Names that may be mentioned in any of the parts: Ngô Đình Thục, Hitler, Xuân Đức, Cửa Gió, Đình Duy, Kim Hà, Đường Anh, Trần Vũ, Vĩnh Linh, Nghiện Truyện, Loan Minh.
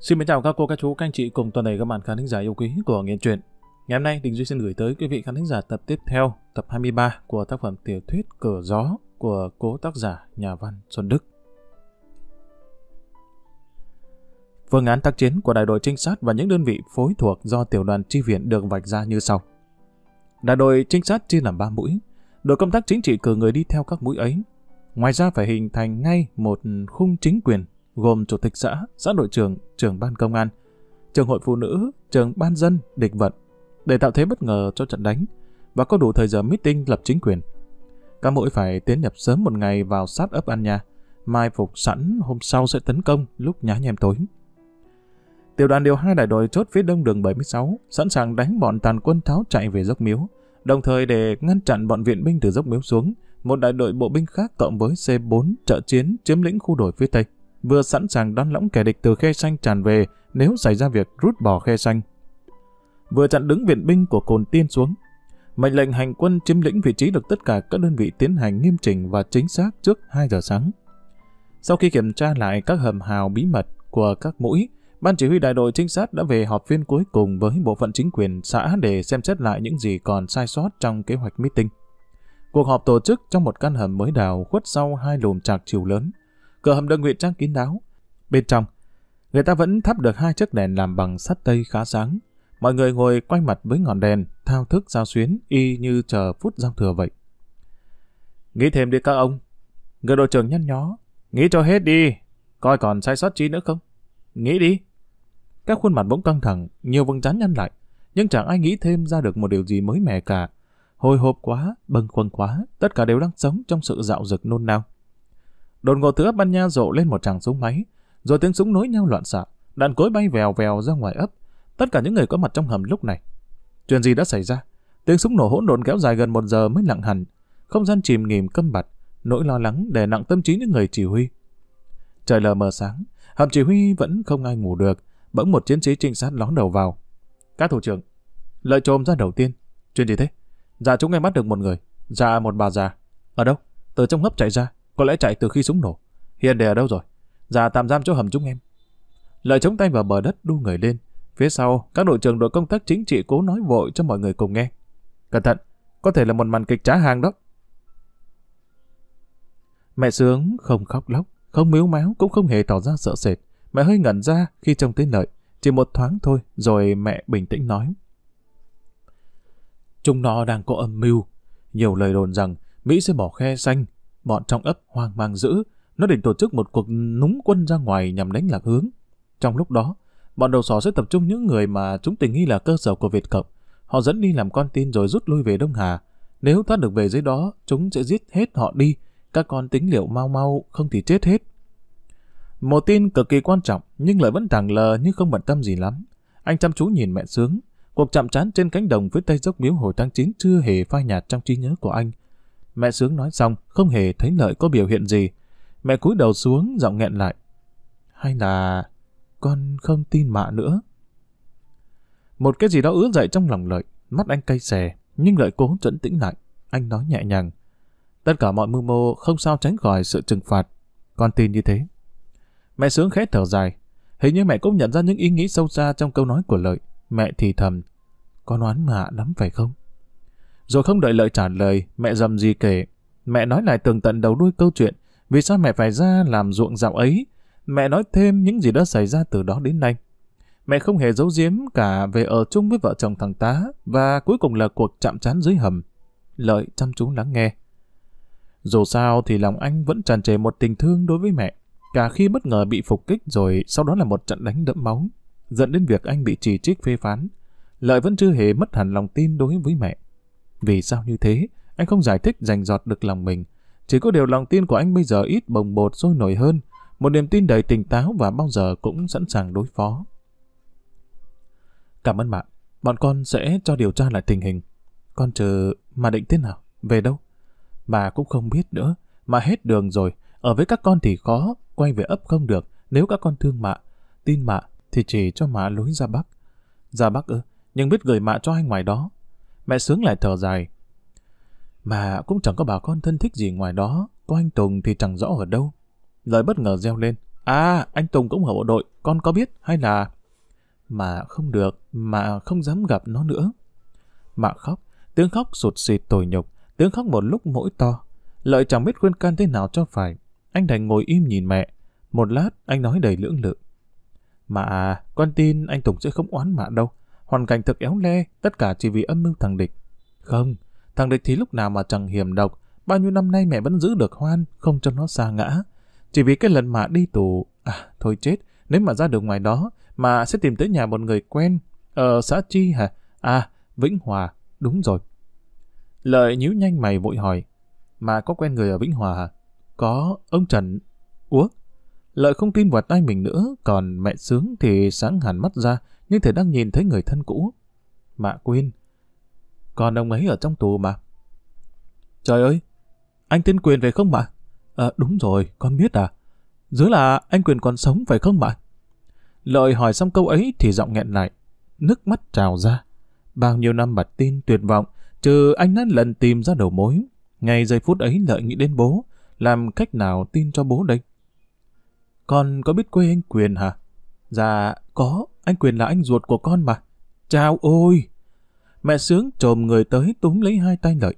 Xin mến chào các cô, các chú, các anh chị cùng toàn thể các bạn khán thính giả yêu quý của Nghiện Truyện. Ngày hôm nay Đình Duy xin gửi tới quý vị khán thính giả tập tiếp theo, tập 23 của tác phẩm tiểu thuyết Cửa Gió của cố tác giả nhà văn Xuân Đức. Phương án tác chiến của đại đội trinh sát và những đơn vị phối thuộc do tiểu đoàn chi viện được vạch ra như sau. Đại đội trinh sát chia làm 3 mũi, đội công tác chính trị cử người đi theo các mũi ấy. Ngoài ra phải hình thành ngay một khung chính quyền gồm chủ tịch xã, xã đội trưởng, trưởng ban công an, trưởng hội phụ nữ, trưởng ban dân, địch vận để tạo thế bất ngờ cho trận đánh và có đủ thời giờ meeting lập chính quyền. Các mũi phải tiến nhập sớm một ngày vào sát ấp ăn nhà, mai phục sẵn hôm sau sẽ tấn công lúc nhá nhem tối. Tiểu đoàn điều 2 đại đội chốt phía đông đường 76 sẵn sàng đánh bọn tàn quân tháo chạy về dốc Miếu, đồng thời để ngăn chặn bọn viện binh từ dốc Miếu xuống, một đại đội bộ binh khác cộng với C4 trợ chiến chiếm lĩnh khu đồi phía tây, vừa sẵn sàng đón lõng kẻ địch từ Khe Xanh tràn về nếu xảy ra việc rút bỏ Khe Xanh, vừa chặn đứng viện binh của Cồn Tiên xuống. Mệnh lệnh hành quân chiếm lĩnh vị trí được tất cả các đơn vị tiến hành nghiêm chỉnh và chính xác trước 2 giờ sáng. Sau khi kiểm tra lại các hầm hào bí mật của các mũi, ban chỉ huy đại đội trinh sát đã về họp phiên cuối cùng với bộ phận chính quyền xã để xem xét lại những gì còn sai sót trong kế hoạch meeting. Cuộc họp tổ chức trong một căn hầm mới đào khuất sau 2 lùm trạc chiều lớn. Cửa hầm được ngụy trang kín đáo. Bên trong, người ta vẫn thắp được 2 chiếc đèn làm bằng sắt tây khá sáng. Mọi người ngồi quay mặt với ngọn đèn, thao thức giao xuyến y như chờ phút giao thừa vậy. Nghĩ thêm đi các ông. Người đội trưởng nhăn nhó. Nghĩ cho hết đi. Coi còn sai sót chi nữa không? Nghĩ đi. Các khuôn mặt bỗng căng thẳng, nhiều vầng trán nhăn lại. Nhưng chẳng ai nghĩ thêm ra được một điều gì mới mẻ cả. Hồi hộp quá, bâng khuâng quá, tất cả đều đang sống trong sự dạo dực nôn nao. Đột ngột từ ấp Ban Nha rộ lên một tràng súng máy, rồi tiếng súng nối nhau loạn xạ, đạn cối bay vèo vèo ra ngoài ấp. Tất cả những người có mặt trong hầm lúc này, chuyện gì đã xảy ra? Tiếng súng nổ hỗn độn kéo dài gần 1 giờ mới lặng hẳn. Không gian chìm nghỉm câm bặt, nỗi lo lắng đè nặng tâm trí những người chỉ huy. Trời lờ mờ sáng, hầm chỉ huy vẫn không ai ngủ được. Bỗng một chiến sĩ trinh sát ló đầu vào. Các thủ trưởng, Lợi trồm ra đầu tiên. Chuyện gì thế? Dạ chúng em bắt được một người. Dạ một bà già. Ở đâu? Từ trong hấp chạy ra. Có lẽ chạy từ khi súng nổ. Hiện để ở đâu rồi? Dạ tạm giam chỗ hầm chúng em. Lợi chống tay vào bờ đất đu người lên. Phía sau, các đội trưởng đội công tác chính trị cố nói vội cho mọi người cùng nghe. Cẩn thận, có thể là một màn kịch trá hàng đó. Mẹ Sướng không khóc lóc, không miếu máu, cũng không hề tỏ ra sợ sệt. Mẹ hơi ngẩn ra khi trông thấy Lợi. Chỉ một thoáng thôi, rồi mẹ bình tĩnh nói. Chúng nó đang có âm mưu. Nhiều lời đồn rằng Mỹ sẽ bỏ Khe Xanh. Bọn trong ấp hoang mang dữ. Nó định tổ chức một cuộc núng quân ra ngoài nhằm đánh lạc hướng. Trong lúc đó, bọn đầu sỏ sẽ tập trung những người mà chúng tình nghi là cơ sở của Việt Cộng. Họ dẫn đi làm con tin rồi rút lui về Đông Hà. Nếu thoát được về dưới đó, chúng sẽ giết hết họ đi. Các con tính liệu mau mau, không thì chết hết. Một tin cực kỳ quan trọng, nhưng Lợi vẫn thẳng lờ nhưng không bận tâm gì lắm. Anh chăm chú nhìn mẹ Sướng. Cuộc chạm trán trên cánh đồng phía tây dốc Miếu hồi tháng 9 chưa hề phai nhạt trong trí nhớ của anh. Mẹ Sướng nói xong, không hề thấy Lợi có biểu hiện gì. Mẹ cúi đầu xuống, giọng nghẹn lại. Hay là... con không tin mạ nữa. Một cái gì đó ứa dậy trong lòng Lợi. Mắt anh cay xè, nhưng Lợi cố trấn tĩnh lại. Anh nói nhẹ nhàng. Tất cả mọi mưu mô không sao tránh khỏi sự trừng phạt. Con tin như thế. Mẹ Sướng khẽ thở dài. Hình như mẹ cũng nhận ra những ý nghĩ sâu xa trong câu nói của Lợi. Mẹ thì thầm. Con oán mạ lắm phải không? Rồi không đợi Lợi trả lời, mẹ dầm gì kể. Mẹ nói lại tường tận đầu đuôi câu chuyện. Vì sao mẹ phải ra làm ruộng dạo ấy? Mẹ nói thêm những gì đã xảy ra từ đó đến nay. Mẹ không hề giấu giếm cả về ở chung với vợ chồng thằng Tá và cuối cùng là cuộc chạm trán dưới hầm. Lợi chăm chú lắng nghe. Dù sao thì lòng anh vẫn tràn trề một tình thương đối với mẹ, cả khi bất ngờ bị phục kích rồi sau đó là một trận đánh đẫm máu, dẫn đến việc anh bị chỉ trích phê phán. Lợi vẫn chưa hề mất hẳn lòng tin đối với mẹ. Vì sao như thế, anh không giải thích rành rọt được lòng mình. Chỉ có điều lòng tin của anh bây giờ ít bồng bột sôi nổi hơn. Một niềm tin đầy tỉnh táo và bao giờ cũng sẵn sàng đối phó. Cảm ơn bạn. Bọn con sẽ cho điều tra lại tình hình. Con chờ mà định thế nào? Về đâu? Mà cũng không biết nữa. Mà hết đường rồi. Ở với các con thì khó. Quay về ấp không được. Nếu các con thương mạ, tin mạ thì chỉ cho mạ lối ra Bắc. Ra Bắc ư? Nhưng biết gửi mạ cho ai ngoài đó? Mẹ Sướng lại thở dài. Mà cũng chẳng có bà con thân thích gì ngoài đó. Có anh Tùng thì chẳng rõ ở đâu. Lợi bất ngờ reo lên. À, anh Tùng cũng ở bộ đội, con có biết hay là... Mà không được, mà không dám gặp nó nữa. Mà khóc, tiếng khóc sụt sịt tồi nhục, tiếng khóc một lúc mỗi to. Lợi chẳng biết khuyên can thế nào cho phải. Anh đành ngồi im nhìn mẹ. Một lát anh nói đầy lưỡng lự. Mà con tin anh Tùng sẽ không oán mạ đâu. Hoàn cảnh thực éo le, tất cả chỉ vì âm mưu thằng địch. Không, thằng địch thì lúc nào mà chẳng hiểm độc. Bao nhiêu năm nay mẹ vẫn giữ được Hoan, không cho nó sa ngã. Chỉ vì cái lần mà đi tù, thôi chết, nếu mà ra đường ngoài đó, mà sẽ tìm tới nhà một người quen. Ở xã Chi hả? À, Vĩnh Hòa, đúng rồi. Lợi nhíu nhanh mày vội hỏi. Mà có quen người ở Vĩnh Hòa hả? Có, ông Trần. Ủa? Lợi không tin vào tay mình nữa, còn mẹ Sướng thì sáng hẳn mắt ra, nhưng thể đang nhìn thấy người thân cũ. Mạ quên, còn ông ấy ở trong tù mà. Trời ơi, anh tên Quyền phải không mạ? À, đúng rồi, con biết à. Dưới là anh Quyền còn sống phải không mạ? Lợi hỏi xong câu ấy thì giọng nghẹn lại, nước mắt trào ra. Bao nhiêu năm bặt tin tuyệt vọng, trừ anh đã lần tìm ra đầu mối. Ngay giây phút ấy Lợi nghĩ đến bố, làm cách nào tin cho bố đây? Con có biết quê anh Quyền hả? Dạ, có, anh Quyền là anh ruột của con mà. Chào ôi! Mẹ Sướng chồm người tới túm lấy hai tay Lợi.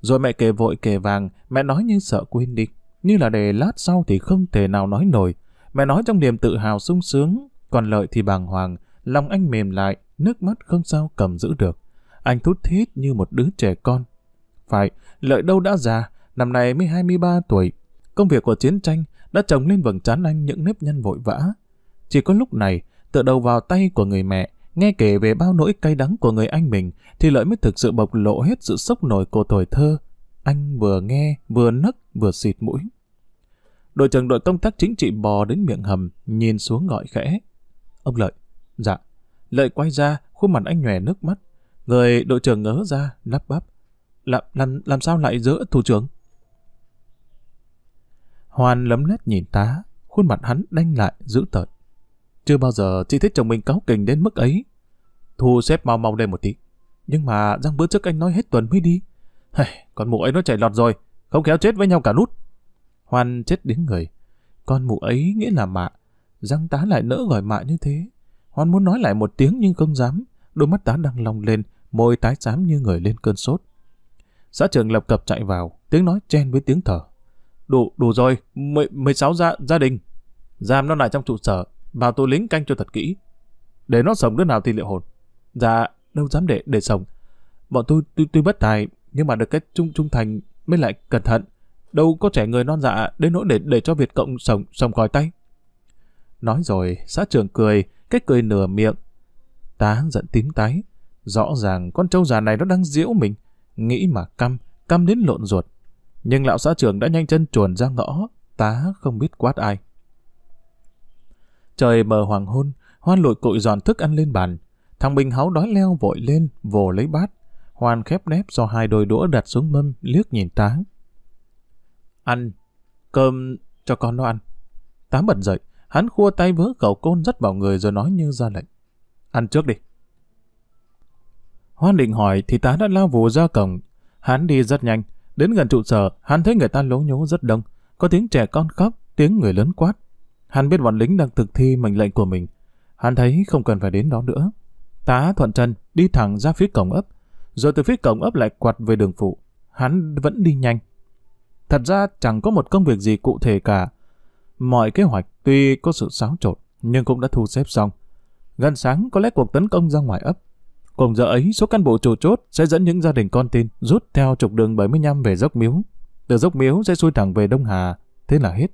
Rồi mẹ kể vội kể vàng, mẹ nói như sợ quên đi, như là để lát sau thì không thể nào nói nổi. Mẹ nói trong niềm tự hào sung sướng, còn Lợi thì bàng hoàng, lòng anh mềm lại, nước mắt không sao cầm giữ được. Anh thút thít như một đứa trẻ con. Phải, Lợi đâu đã già, năm nay mới 23 tuổi. Công việc của chiến tranh đã chồng lên vầng trán anh những nếp nhăn vội vã. Chỉ có lúc này, tựa đầu vào tay của người mẹ, nghe kể về bao nỗi cay đắng của người anh mình, thì Lợi mới thực sự bộc lộ hết sự sốc nổi của tuổi thơ. Anh vừa nghe, vừa nấc, vừa xịt mũi. Đội trưởng đội công tác chính trị bò đến miệng hầm, nhìn xuống gọi khẽ. Ông Lợi. Dạ. Lợi quay ra, khuôn mặt anh nhòe nước mắt. Người đội trưởng ngớ ra, lắp bắp. Làm sao lại giữa thủ trưởng? Hoàn lấm lét nhìn tá, khuôn mặt hắn đanh lại, dữ tợn. Chưa bao giờ chị thích chồng mình cáu kỉnh đến mức ấy. Thu xếp mau mau lên một tí. Nhưng mà răng bữa trước anh nói hết tuần mới đi. Con mụ ấy nó chảy lọt rồi, không khéo chết với nhau cả nút. Hoan chết đến người. Con mụ ấy nghĩa là mạ. Răng tá lại nỡ gọi mạ như thế. Hoan muốn nói lại một tiếng nhưng không dám. Đôi mắt tá đang long lên, môi tái xám như người lên cơn sốt. Xã trưởng lập cập chạy vào, tiếng nói chen với tiếng thở. Đủ rồi, 16 gia đình. Giam nó lại trong trụ sở, bảo tôi lính canh cho thật kỹ. Để nó sống đứa nào thì liệu hồn. Dạ, đâu dám để sống. Bọn tôi tuy bất tài, nhưng mà được cái trung thành mới lại cẩn thận. Đâu có trẻ người non dạ đến nỗi để cho Việt Cộng sống khỏi tay. Nói rồi, xã trưởng cười, cái cười nửa miệng. Tá giận tím tái. Rõ ràng con trâu già này nó đang giễu mình. Nghĩ mà căm đến lộn ruột. Nhưng lão xã trưởng đã nhanh chân chuồn ra ngõ. Tá không biết quát ai. Trời mờ hoàng hôn, Hoan lội cội giòn thức ăn lên bàn. Thằng Bình háu đói leo vội lên, vồ lấy bát. Hoan khép nép do hai đôi đũa đặt xuống mâm, liếc nhìn Tá. Ăn, cơm cho con nó ăn. Tá bật dậy, hắn khua tay vớ khẩu côn dắt vào người rồi nói như ra lệnh. Ăn trước đi. Hoan định hỏi thì Tá đã lao vù ra cổng. Hắn đi rất nhanh, đến gần trụ sở, hắn thấy người ta lố nhố rất đông. Có tiếng trẻ con khóc, tiếng người lớn quát. Hắn biết bọn lính đang thực thi mệnh lệnh của mình. Hắn thấy không cần phải đến đó nữa. Tá thuận chân đi thẳng ra phía cổng ấp, rồi từ phía cổng ấp lại quạt về đường phụ. Hắn vẫn đi nhanh. Thật ra chẳng có một công việc gì cụ thể cả. Mọi kế hoạch tuy có sự xáo trộn nhưng cũng đã thu xếp xong. Gần sáng có lẽ cuộc tấn công ra ngoài ấp. Cùng giờ ấy số cán bộ chủ chốt sẽ dẫn những gia đình con tin rút theo trục đường 75 về Dốc Miếu. Từ Dốc Miếu sẽ xuôi thẳng về Đông Hà. Thế là hết.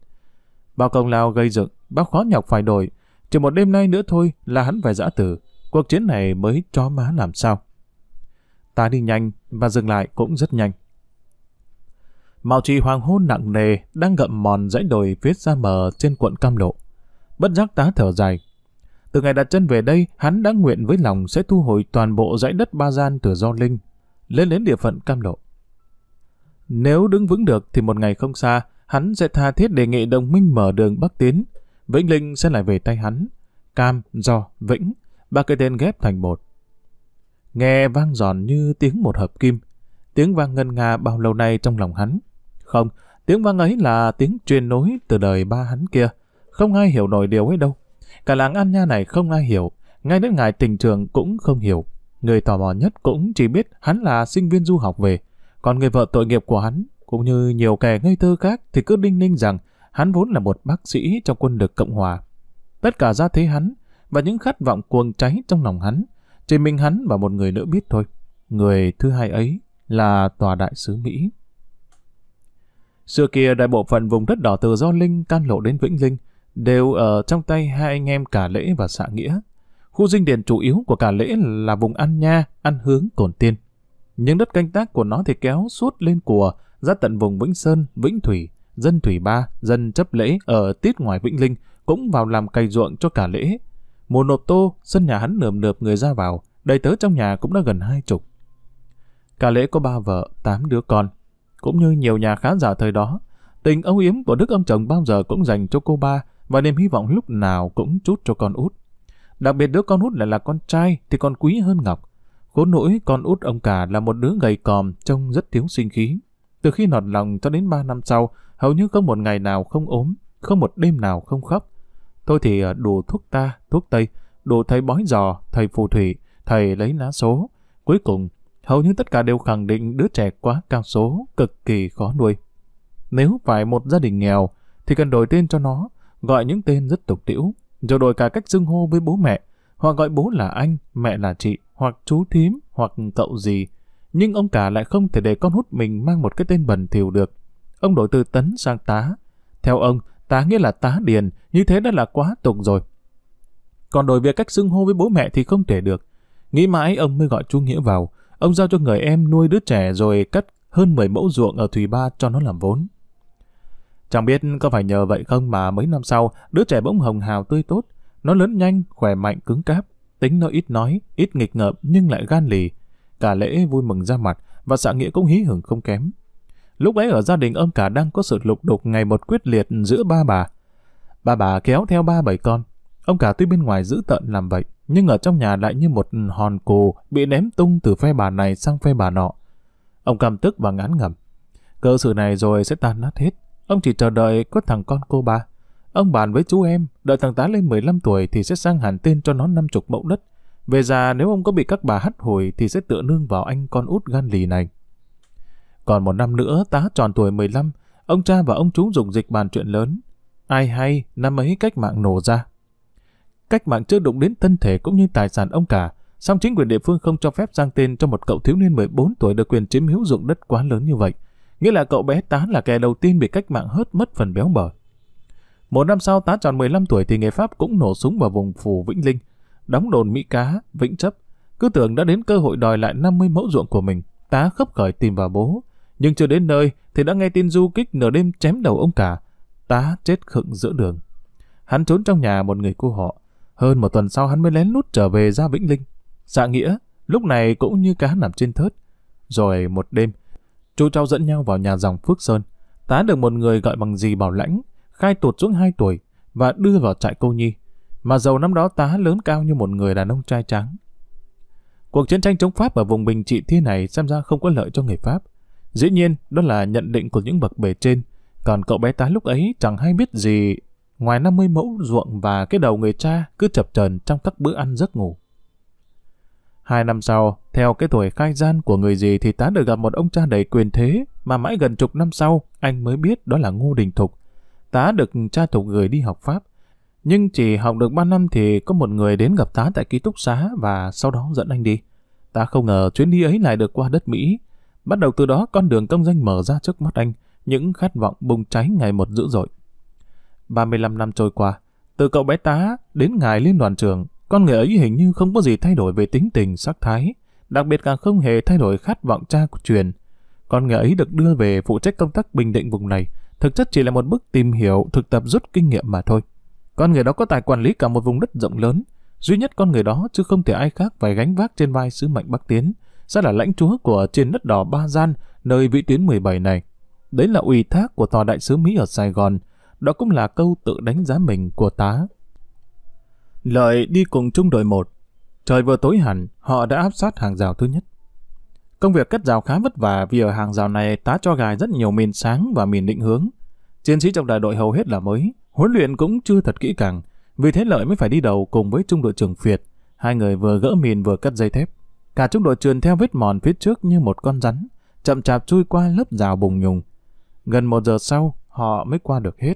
Bao công lao gây dựng, bao khó nhọc phải đổi, chỉ một đêm nay nữa thôi là hắn phải giã tử. Cuộc chiến này mới chó má làm sao. Ta đi nhanh và dừng lại cũng rất nhanh. Màu trì hoàng hôn nặng nề đang ngậm mòn dãy đồi phía xa mờ trên quận Cam Lộ. Bất giác Tá thở dài. Từ ngày đặt chân về đây, hắn đã nguyện với lòng sẽ thu hồi toàn bộ dãy đất Ba Gian từ Do Linh lên đến địa phận Cam Lộ. Nếu đứng vững được thì một ngày không xa, hắn sẽ tha thiết đề nghị đồng minh mở đường bắc tiến. Vĩnh Linh sẽ lại về tay hắn. Cam, Do, Vĩnh, ba cái tên ghép thành một. Nghe vang giòn như tiếng một hợp kim. Tiếng vang ngân nga bao lâu nay trong lòng hắn. Không, tiếng vang ấy là tiếng truyền nối từ đời ba hắn kia. không ai hiểu nổi điều ấy đâu. Cả làng An Nha này không ai hiểu, ngay đến ngài tỉnh trường cũng không hiểu. Người tò mò nhất cũng chỉ biết hắn là sinh viên du học về, còn người vợ tội nghiệp của hắn, cũng như nhiều kẻ ngây thơ khác thì cứ đinh ninh rằng hắn vốn là một bác sĩ trong quân lực Cộng Hòa. Tất cả ra thế hắn và những khát vọng cuồng cháy trong lòng hắn, chỉ mình hắn và một người nữa biết thôi. Người thứ hai ấy là tòa đại sứ Mỹ. Xưa kia đại bộ phận vùng đất đỏ từ Gio Linh, Cam Lộ đến Vĩnh Linh đều ở trong tay hai anh em Cả Lễ và Xạ Nghĩa. Khu dinh điền chủ yếu của Cả Lễ là vùng An Nha, An Hướng, Cổn Tiên. Những đất canh tác của nó thì kéo suốt lên Cùa, ra tận vùng Vĩnh Sơn, Vĩnh Thủy, dân Thủy Ba, dân Chấp Lễ ở tít ngoài Vĩnh Linh cũng vào làm cày ruộng cho Cả Lễ. Mùa nộp tô, sân nhà hắn nườm nượp người ra vào, đầy tớ trong nhà cũng đã gần 20. Cả Lễ có 3 vợ, 8 đứa con. Cũng như nhiều nhà khá giả thời đó, tình âu yếm của đức ông chồng bao giờ cũng dành cho cô ba, và niềm hy vọng lúc nào cũng trút cho con út. Đặc biệt đứa con út lại là con trai thì còn quý hơn ngọc. Khốn nỗi con út ông Cả là một đứa gầy còm, trông rất thiếu sinh khí. Từ khi nọt lòng cho đến 3 năm sau, hầu như không một ngày nào không ốm, không một đêm nào không khóc. Thôi thì đủ thuốc ta, thuốc tây, đủ thầy bói giò, thầy phù thủy, thầy lấy lá số. Cuối cùng, hầu như tất cả đều khẳng định đứa trẻ quá cao số, cực kỳ khó nuôi. Nếu phải một gia đình nghèo, thì cần đổi tên cho nó, gọi những tên rất tục tĩu, rồi đổi cả cách xưng hô với bố mẹ, hoặc gọi bố là anh, mẹ là chị, hoặc chú thím, hoặc cậu gì. Nhưng ông Cả lại không thể để con hút mình mang một cái tên bẩn thỉu được. Ông đổi từ Tấn sang Tá. Theo ông, Tá nghĩa là tá điền, như thế đã là quá tục rồi. Còn đổi việc cách xưng hô với bố mẹ thì không thể được. Nghĩ mãi ông mới gọi chú Nghĩa vào. Ông giao cho người em nuôi đứa trẻ rồi cắt hơn 10 mẫu ruộng ở Thủy Ba cho nó làm vốn. Chẳng biết có phải nhờ vậy không mà mấy năm sau, đứa trẻ bỗng hồng hào tươi tốt. Nó lớn nhanh, khỏe mạnh, cứng cáp. Tính nó ít nói, ít nghịch ngợm nhưng lại gan lì. Cả Lễ vui mừng ra mặt và Xạ Nghĩa cũng hí hửng không kém. Lúc ấy ở gia đình ông Cả đang có sự lục đục ngày một quyết liệt giữa ba bà. Ba bà kéo theo 3 bầy con. Ông Cả tuy bên ngoài dữ tợn làm vậy, nhưng ở trong nhà lại như một hòn cù bị ném tung từ phe bà này sang phe bà nọ. Ông căm tức và ngán ngẩm. Cơ sự này rồi sẽ tan nát hết. Ông chỉ chờ đợi có thằng con cô ba. Ông bàn với chú em, đợi thằng Tá lên 15 tuổi thì sẽ sang hẳn tên cho nó 50 mẫu đất. Về già nếu ông có bị các bà hắt hủi thì sẽ tựa nương vào anh con út gan lì này. Còn 1 năm nữa Tá tròn tuổi 15, ông cha và ông chú rục rịch bàn chuyện lớn. Ai hay năm ấy cách mạng nổ ra. Cách mạng chưa đụng đến thân thể cũng như tài sản ông Cả, song chính quyền địa phương không cho phép sang tên cho một cậu thiếu niên 14 tuổi được quyền chiếm hữu ruộng đất quá lớn như vậy. Nghĩa là cậu bé Tá là kẻ đầu tiên bị cách mạng hớt mất phần béo bở. 1 năm sau Tá tròn 15 tuổi thì người Pháp cũng nổ súng vào vùng phủ Vĩnh Linh, đóng đồn Mỹ Cá, Vĩnh Chấp. Cứ tưởng đã đến cơ hội đòi lại 50 mẫu ruộng của mình, Tá khấp khởi tìm vào bố. Nhưng chưa đến nơi thì đã nghe tin du kích nửa đêm chém đầu ông Cả. Tá chết khựng giữa đường. Hắn trốn trong nhà một người cô họ. Hơn 1 tuần sau hắn mới lén lút trở về ra Vĩnh Linh. Xạ Nghĩa lúc này cũng như cá nằm trên thớt. Rồi một đêm, chú cháu dẫn nhau vào nhà dòng Phước Sơn. Tá được một người gọi bằng dì Bảo Lãnh khai tụt xuống 2 tuổi và đưa vào trại cô nhi. Mà dầu năm đó Tá lớn cao như một người đàn ông trai tráng. Cuộc chiến tranh chống Pháp ở vùng Bình Trị Thiên này xem ra không có lợi cho người Pháp. Dĩ nhiên, đó là nhận định của những bậc bề trên. Còn cậu bé Tá lúc ấy chẳng hay biết gì ngoài 50 mẫu ruộng và cái đầu người cha cứ chập chờn trong các bữa ăn giấc ngủ. 2 năm sau, theo cái tuổi khai gian của người dì thì Tá được gặp một ông cha đầy quyền thế mà mãi gần 10 năm sau anh mới biết đó là Ngô Đình Thục. Tá được cha Thục gửi đi học Pháp. Nhưng chỉ học được 3 năm thì có một người đến gặp Tá tại ký túc xá và sau đó dẫn anh đi. Tá không ngờ chuyến đi ấy lại được qua đất Mỹ. Bắt đầu từ đó con đường công danh mở ra trước mắt anh, những khát vọng bùng cháy ngày một dữ dội. 35 năm trôi qua, từ cậu bé Tá đến ngài liên đoàn trưởng, con người ấy hình như không có gì thay đổi về tính tình, sắc thái, đặc biệt càng không hề thay đổi khát vọng cha của truyền. Con người ấy được đưa về phụ trách công tác bình định vùng này, thực chất chỉ là một bước tìm hiểu, thực tập rút kinh nghiệm mà thôi. Con người đó có tài quản lý cả một vùng đất rộng lớn, duy nhất con người đó chứ không thể ai khác phải gánh vác trên vai sứ mệnh Bắc tiến, sẽ là lãnh chúa của trên đất đỏ Ba Gian nơi vĩ tuyến 17 này. Đấy là ủy thác của tòa đại sứ Mỹ ở Sài Gòn, đó cũng là câu tự đánh giá mình của Tá. Lợi đi cùng trung đội 1. Trời vừa tối hẳn, họ đã áp sát hàng rào thứ nhất. Công việc cất rào khá vất vả vì ở hàng rào này Tá cho gài rất nhiều mìn sáng và mìn định hướng. Chiến sĩ trong đại đội hầu hết là mới, huấn luyện cũng chưa thật kỹ càng, vì thế Lợi mới phải đi đầu cùng với trung đội trưởng Việt. Hai người vừa gỡ mìn vừa cắt dây thép. Cả trung đội trườn theo vết mòn phía trước như một con rắn, chậm chạp chui qua lớp rào bùng nhùng. Gần 1 giờ sau, họ mới qua được hết.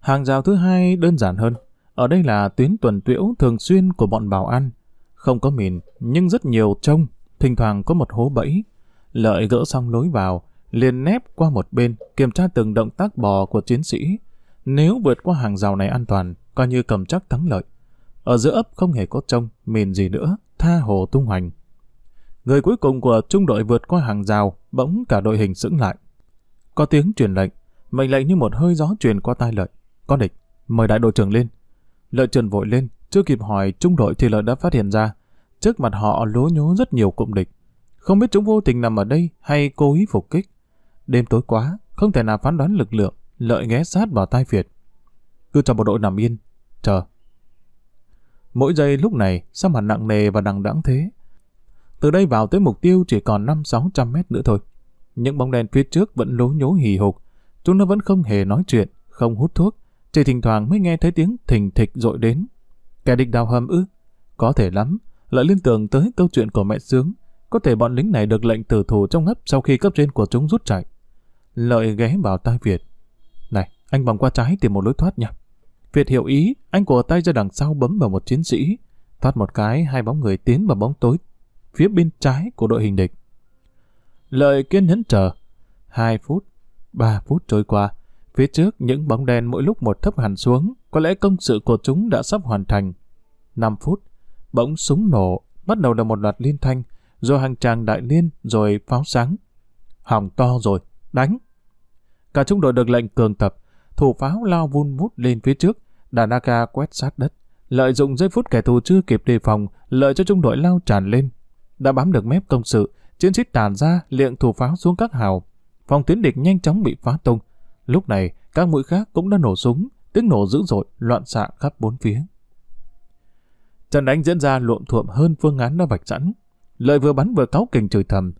Hàng rào thứ hai đơn giản hơn. Ở đây là tuyến tuần tiễu thường xuyên của bọn bảo an. Không có mìn, nhưng rất nhiều trông, thỉnh thoảng có một hố bẫy. Lợi gỡ xong lối vào, liền nép qua một bên, kiểm tra từng động tác bò của chiến sĩ. Nếu vượt qua hàng rào này an toàn, coi như cầm chắc thắng lợi. Ở giữa ấp không hề có trông, mìn gì nữa, tha hồ tung hoành. Người cuối cùng của trung đội vượt qua hàng rào, bỗng cả đội hình sững lại. Có tiếng truyền lệnh, mệnh lệnh như một hơi gió truyền qua tai Lợi. Có địch, mời đại đội trưởng lên. Lợi trườn vội lên, chưa kịp hỏi trung đội thì Lợi đã phát hiện ra. Trước mặt họ lố nhố rất nhiều cụm địch. Không biết chúng vô tình nằm ở đây hay cố ý phục kích. Đêm tối quá, không thể nào phán đoán lực lượng, Lợi ghé sát vào tai Việt. Cứ cho bộ đội nằm yên, chờ. Mỗi giây lúc này, sao mà nặng nề và đằng đẵng thế? Từ đây vào tới mục tiêu chỉ còn 500-600 mét nữa thôi. Những bóng đèn phía trước vẫn lố nhố hì hục. Chúng nó vẫn không hề nói chuyện, không hút thuốc. Chỉ thỉnh thoảng mới nghe thấy tiếng thình thịch dội đến. Kẻ địch đào hầm ư? Có thể lắm. Lại liên tưởng tới câu chuyện của mẹ Sướng. Có thể bọn lính này được lệnh tử thủ trong hấp sau khi cấp trên của chúng rút chạy. Lợi ghé vào tai Việt. Này, anh vòng qua trái tìm một lối thoát nha. Việt hiểu ý, anh của tay ra đằng sau bấm vào một chiến sĩ. Thoát một cái, hai bóng người tiến vào bóng tối phía bên trái của đội hình địch. Lợi kiên nhẫn chờ. 2 phút, 3 phút trôi qua. Phía trước những bóng đen mỗi lúc một thấp hẳn xuống. Có lẽ công sự của chúng đã sắp hoàn thành. 5 phút, bỗng súng nổ. Bắt đầu là một loạt liên thanh, rồi hàng tràng đại liên, rồi pháo sáng. Hỏng to rồi, đánh. Cả trung đội được lệnh cường tập. Thủ pháo lao vun vút lên phía trước. Đàn AK quét sát đất. Lợi dụng giây phút kẻ thù chưa kịp đề phòng, Lợi cho trung đội lao tràn lên. Đã bám được mép công sự, chiến sĩ tàn ra liệng thủ pháo xuống các hào. Phòng tuyến địch nhanh chóng bị phá tung. Lúc này các mũi khác cũng đã nổ súng, tiếng nổ dữ dội loạn xạ khắp bốn phía. Trận đánh diễn ra luộm thuộm hơn phương án đã vạch sẵn. Lợi vừa bắn vừa cáu kỉnh chửi thầm.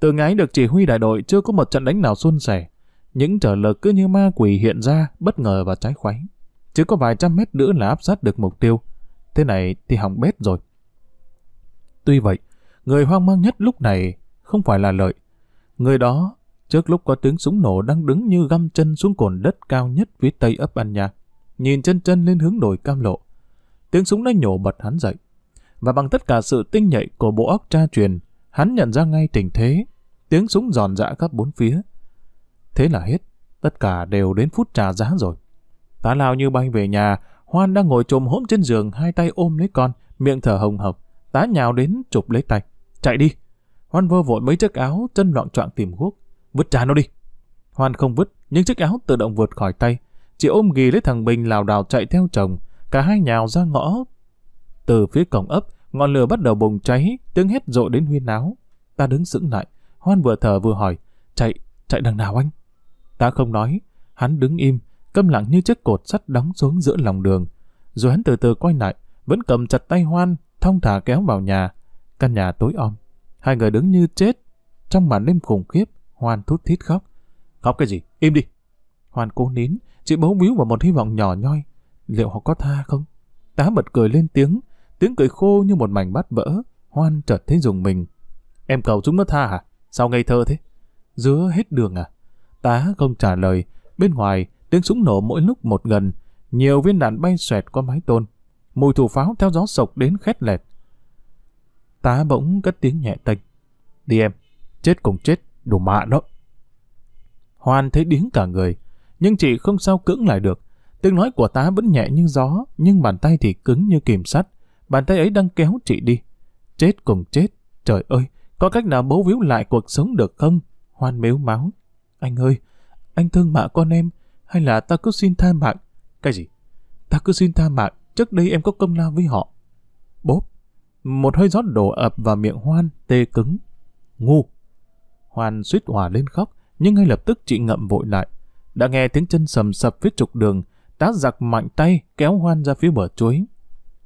Từ ngày được chỉ huy đại đội chưa có một trận đánh nào suôn sẻ. Những trở lực cứ như ma quỷ hiện ra bất ngờ và trái khoáy. Chứ có vài trăm mét nữa là áp sát được mục tiêu. Thế này thì hỏng bét rồi. Tuy vậy, người hoang mang nhất lúc này không phải là Lợi. Người đó trước lúc có tiếng súng nổ đang đứng như găm chân xuống cồn đất cao nhất phía tây ấp An Nhạc, nhìn chân chân lên hướng đồi Cam Lộ. Tiếng súng đã nhổ bật hắn dậy, và bằng tất cả sự tinh nhạy của bộ óc tra truyền, hắn nhận ra ngay tình thế. Tiếng súng giòn giã khắp bốn phía. Thế là hết, tất cả đều đến phút trả giá rồi. Tá lao như bay về nhà. Hoan đang ngồi chồm hổm trên giường, hai tay ôm lấy con, miệng thở hồng hộc. Tá nhào đến chụp lấy tay. Chạy đi. Hoan vơ vội mấy chiếc áo, chân loạng choạng tìm guốc. Vứt trả nó đi. Hoan không vứt, nhưng chiếc áo tự động vượt khỏi tay. Chị ôm ghì lấy thằng Bình lảo đảo chạy theo chồng. Cả hai nhào ra ngõ. Từ phía cổng ấp, ngọn lửa bắt đầu bùng cháy, tiếng hét dội đến huyên náo. Ta đứng sững lại. Hoan vừa thở vừa hỏi, chạy đằng nào anh? Ta không nói. Hắn đứng im, câm lặng như chiếc cột sắt đóng xuống giữa lòng đường. Rồi hắn từ từ quay lại, vẫn cầm chặt tay Hoan, thong thả kéo vào nhà. Căn nhà tối om, hai người đứng như chết trong màn đêm khủng khiếp. Hoan thút thít khóc. Khóc cái gì? Im đi. Hoan cố nín, chị bấu víu vào một hy vọng nhỏ nhoi. Liệu họ có tha không? Tá bật cười lên tiếng cười khô như một mảnh bát vỡ. Hoan chợt thấy rùng mình. Em cầu chúng nó tha hả? Sao ngây thơ thế? Dứa hết đường à? Tá không trả lời. Bên ngoài tiếng súng nổ mỗi lúc một gần, nhiều viên đạn bay xoẹt qua mái tôn, mùi thủ pháo theo gió sộc đến khét lẹt. Tá bỗng cất tiếng nhẹ tênh. Đi em, chết cùng chết. Đồ mạ đó. Hoan thấy điếng cả người, nhưng chị không sao cưỡng lại được. Tiếng nói của Tá vẫn nhẹ như gió, nhưng bàn tay thì cứng như kìm sắt. Bàn tay ấy đang kéo chị đi. Chết cùng chết. Trời ơi, có cách nào bấu víu lại cuộc sống được không? Hoan mếu máu. Anh ơi, anh thương mạ con em, hay là ta cứ xin tha mạng? Cái gì? Ta cứ xin tha mạng, trước đây em có công lao với họ. Bốp, một hơi gió đổ ập vào miệng Hoan tê cứng. Ngu. Hoan suýt hòa lên khóc, nhưng ngay lập tức chị ngậm vội lại. Đã nghe tiếng chân sầm sập phía trục đường, Tá giặc mạnh tay kéo Hoan ra phía bờ chuối.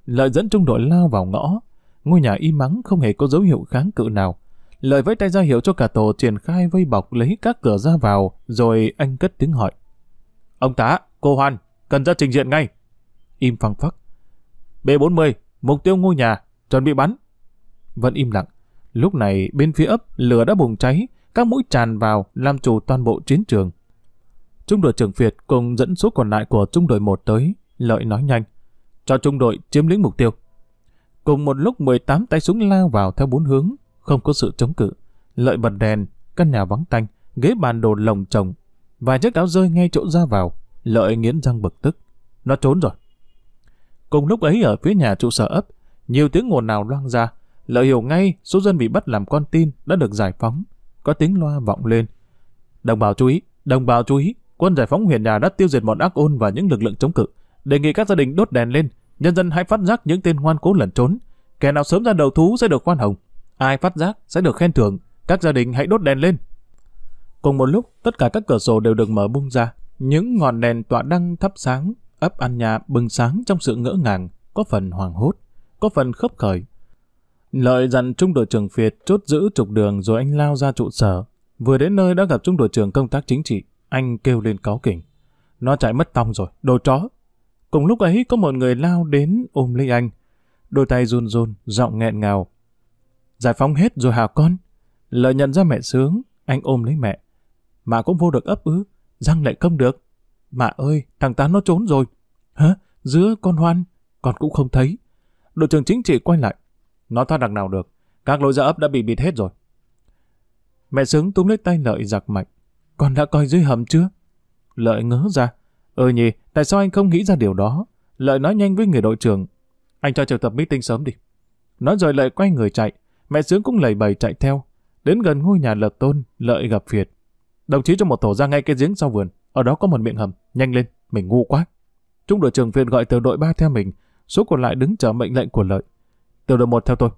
Lợi dẫn trung đội lao vào ngõ. Ngôi nhà im mắng không hề có dấu hiệu kháng cự nào. Lợi vẫy tay ra hiệu cho cả tổ triển khai vây bọc lấy các cửa ra vào, rồi anh cất tiếng hỏi. Ông tá, cô Hoan, cần ra trình diện ngay. Im phăng phắc. B40, mục tiêu ngôi nhà, chuẩn bị bắn. Vẫn im lặng. Lúc này bên phía ấp lửa đã bùng cháy, các mũi tràn vào làm chủ toàn bộ chiến trường. Trung đội trưởng Việt cùng dẫn số còn lại của trung đội 1 tới. Lợi nói nhanh, cho trung đội chiếm lĩnh mục tiêu. Cùng một lúc 18 tay súng lao vào theo bốn hướng, không có sự chống cự. Lợi bật đèn, căn nhà vắng tanh, ghế bàn đồ lồng chồng, vài chiếc áo rơi ngay chỗ ra vào. Lợi nghiến răng bực tức, nó trốn rồi. Cùng lúc ấy ở phía nhà trụ sở ấp, nhiều tiếng ồn ào loang ra. Lợi hiểu ngay số dân bị bắt làm con tin đã được giải phóng. Có tiếng loa vọng lên, đồng bào chú ý, đồng bào chú ý, quân giải phóng huyện nhà đã tiêu diệt bọn ác ôn và những lực lượng chống cự. Đề nghị các gia đình đốt đèn lên, nhân dân hãy phát giác những tên ngoan cố lẩn trốn, kẻ nào sớm ra đầu thú sẽ được khoan hồng, ai phát giác sẽ được khen thưởng. Các gia đình hãy đốt đèn lên. Cùng một lúc, tất cả các cửa sổ đều được mở bung ra, những ngọn đèn tọa đăng thắp sáng, ấp ăn nhà bừng sáng trong sự ngỡ ngàng, có phần hoảng hốt, có phần khấp khởi. Lợi dặn trung đội trưởng Việt chốt giữ trục đường rồi anh lao ra trụ sở. Vừa đến nơi đã gặp trung đội trưởng công tác chính trị, anh kêu lên cáu kỉnh. Nó chạy mất tông rồi, đồ chó. Cùng lúc ấy có một người lao đến ôm lấy anh, đôi tay run run, giọng nghẹn ngào. Giải phóng hết rồi hả con? Lợi nhận ra mẹ sướng, anh ôm lấy mẹ. Mà cũng vô được ấp ứ, răng lại không được. Mạ ơi, thằng Tám nó trốn rồi. Hả? Giữa con Hoan, con cũng không thấy. Đội trưởng chính trị quay lại. Nó thoát đằng nào được, các lối ra ấp đã bị bịt hết rồi. Mẹ sướng túm lấy tay Lợi giặc mạnh. Con đã coi dưới hầm chưa? Lợi ngớ ra. Nhỉ, tại sao anh không nghĩ ra điều đó? Lợi nói nhanh với người đội trưởng. Anh cho triệu tập meeting sớm đi. Nói rồi Lợi quay người chạy, mẹ sướng cũng lầy bầy chạy theo. Đến gần ngôi nhà Lợp Tôn, Lợi gặp Việt. Đồng chí cho một tổ ra ngay cái giếng sau vườn, ở đó có một miệng hầm, nhanh lên, mình ngu quá. Trung đội trưởng Việt gọi tiểu đội 3 theo mình, số còn lại đứng chờ mệnh lệnh của Lợi. Tiểu đội 1 theo tôi.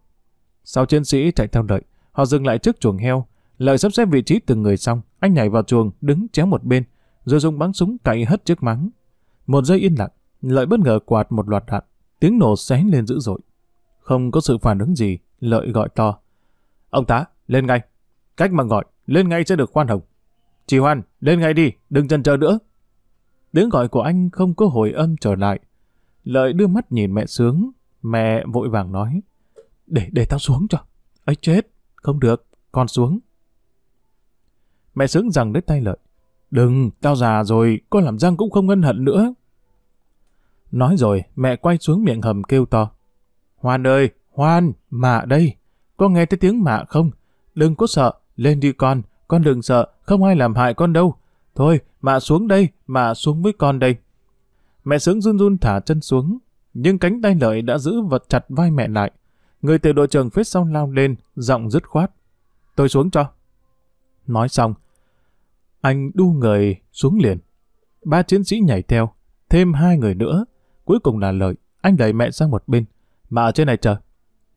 6 chiến sĩ chạy theo Lợi, họ dừng lại trước chuồng heo. Lợi sắp xếp vị trí từng người xong, anh nhảy vào chuồng, đứng chéo một bên, rồi dùng bắn súng cày hất chiếc máng. Một giây yên lặng, Lợi bất ngờ quạt một loạt đạn, tiếng nổ xé lên dữ dội. Không có sự phản ứng gì, Lợi gọi to. Ông tá, lên ngay. Cách mà gọi, lên ngay sẽ được khoan hồng. Chị Hoan, lên ngay đi, đừng chần chờ nữa. Tiếng gọi của anh không có hồi âm trở lại. Lợi đưa mắt nhìn mẹ sướng, mẹ vội vàng nói. Để tao xuống cho. Ấy chết, không được, con xuống. Mẹ sướng giằng lấy tay Lợi. Đừng, tao già rồi, con làm răng cũng không ân hận nữa. Nói rồi, mẹ quay xuống miệng hầm kêu to. Hoan ơi, Hoan, mạ đây. Con nghe thấy tiếng mạ không? Đừng có sợ, lên đi con đừng sợ, không ai làm hại con đâu. Thôi, mạ xuống đây, mạ xuống với con đây. Mẹ sướng run run thả chân xuống, nhưng cánh tay Lợi đã giữ vật chặt vai mẹ lại. Người tiểu đội trưởng phía sau lao lên, giọng dứt khoát. Tôi xuống cho. Nói xong, anh đu người xuống liền. 3 chiến sĩ nhảy theo, thêm 2 người nữa. Cuối cùng là Lợi, anh đẩy mẹ sang một bên. Mà ở trên này chờ.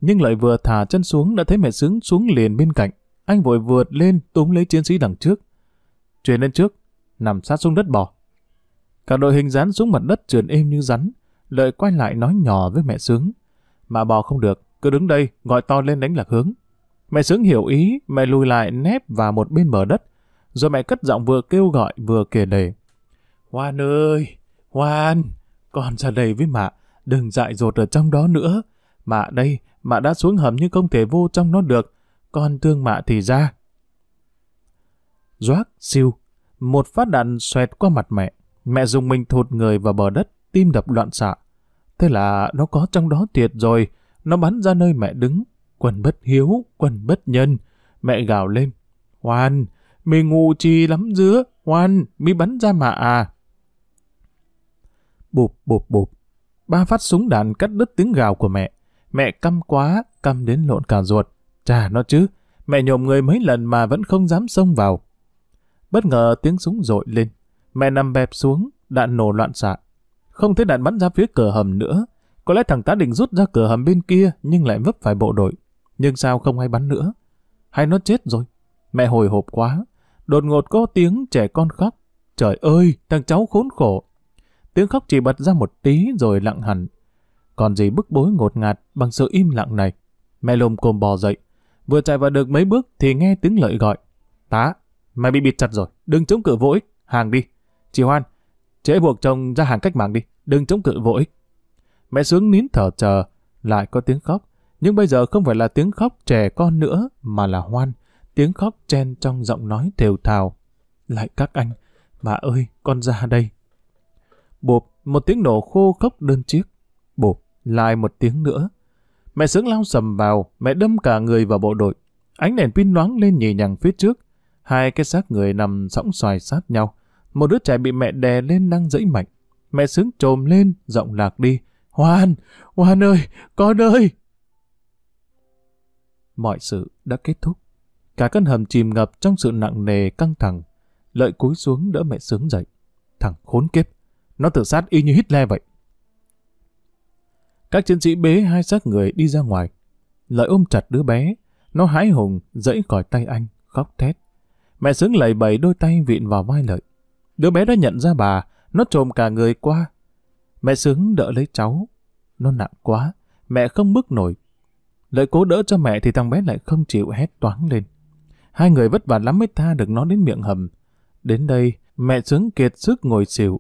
Nhưng Lợi vừa thả chân xuống đã thấy mẹ sướng xuống liền bên cạnh. Anh vội vượt lên túm lấy chiến sĩ đằng trước. Chuyền lên trước, nằm sát xuống đất bò. Cả đội hình dán xuống mặt đất trườn êm như rắn. Lợi quay lại nói nhỏ với mẹ sướng. Mà bò không được, cứ đứng đây, gọi to lên đánh lạc hướng. Mẹ sướng hiểu ý, mẹ lùi lại nép vào một bên bờ đất. Rồi mẹ cất giọng vừa kêu gọi vừa kể lể. Hoan ơi, Hoan, con ra đây với mạ, đừng dại dột ở trong đó nữa. Mạ đây, mạ đã xuống hầm nhưng không thể vô trong nó được, con thương mạ thì ra. Doác siêu, một phát đạn xoẹt qua mặt mẹ, mẹ dùng mình thụt người vào bờ đất, tim đập loạn xạ. Thế là nó có trong đó thiệt rồi, nó bắn ra nơi mẹ đứng, quần bất hiếu, quần bất nhân. Mẹ gào lên, Hoan, mày ngu chi lắm dứa, Hoan, mày bắn ra mà à. Bụp bụp bụp, 3 phát súng đạn cắt đứt tiếng gào của mẹ. Mẹ căm quá, căm đến lộn cả ruột. Chà nó chứ, mẹ nhổm người mấy lần mà vẫn không dám xông vào. Bất ngờ tiếng súng dội lên, mẹ nằm bẹp xuống, đạn nổ loạn xạ. Không thấy đạn bắn ra phía cửa hầm nữa. Có lẽ thằng tá định rút ra cửa hầm bên kia nhưng lại vấp phải bộ đội. Nhưng sao không ai bắn nữa? Hay nó chết rồi? Mẹ hồi hộp quá. Đột ngột có tiếng trẻ con khóc. Trời ơi, thằng cháu khốn khổ. Tiếng khóc chỉ bật ra một tí rồi lặng hẳn. Còn gì bức bối ngột ngạt bằng sự im lặng này. Mẹ lồm cồm bò dậy. Vừa chạy vào được mấy bước thì nghe tiếng Lợi gọi. Tá, mày bị bịt chặt rồi. Đừng chống cự vô ích. Hàng đi. Chị Hoan, Trễ buộc chồng ra hàng cách mạng đi, đừng chống cự vô ích. Mẹ Sướng nín thở chờ, lại có tiếng khóc. Nhưng bây giờ không phải là tiếng khóc trẻ con nữa, mà là Hoan. Tiếng khóc chen trong giọng nói thều thào. Lại các anh, bà ơi, con ra đây. Bộp, một tiếng nổ khô khốc đơn chiếc. Bộp, lại một tiếng nữa. Mẹ Sướng lao sầm vào, mẹ đâm cả người vào bộ đội. Ánh đèn pin loáng lên nhì nhằng phía trước. Hai cái xác người nằm sõng xoài sát nhau. Một đứa trẻ bị mẹ đè lên đang giãy mạnh. Mẹ Sướng trồm lên, giọng lạc đi. Hoan! Hoan ơi! Con ơi! Mọi sự đã kết thúc. Cả căn hầm chìm ngập trong sự nặng nề căng thẳng. Lợi cúi xuống đỡ mẹ Sướng dậy. Thằng khốn kiếp! Nó tự sát y như Hitler vậy. Các chiến sĩ bế hai xác người đi ra ngoài. Lợi ôm chặt đứa bé. Nó hái hùng, giãy khỏi tay anh, khóc thét. Mẹ Sướng lầy bầy đôi tay vịn vào vai Lợi. Đứa bé đã nhận ra bà, nó trồm cả người qua. Mẹ Sướng đỡ lấy cháu. Nó nặng quá, mẹ không bước nổi. Lợi cố đỡ cho mẹ thì thằng bé lại không chịu, hét toáng lên. Hai người vất vả lắm mới tha được nó đến miệng hầm. Đến đây, mẹ Sướng kiệt sức ngồi xỉu.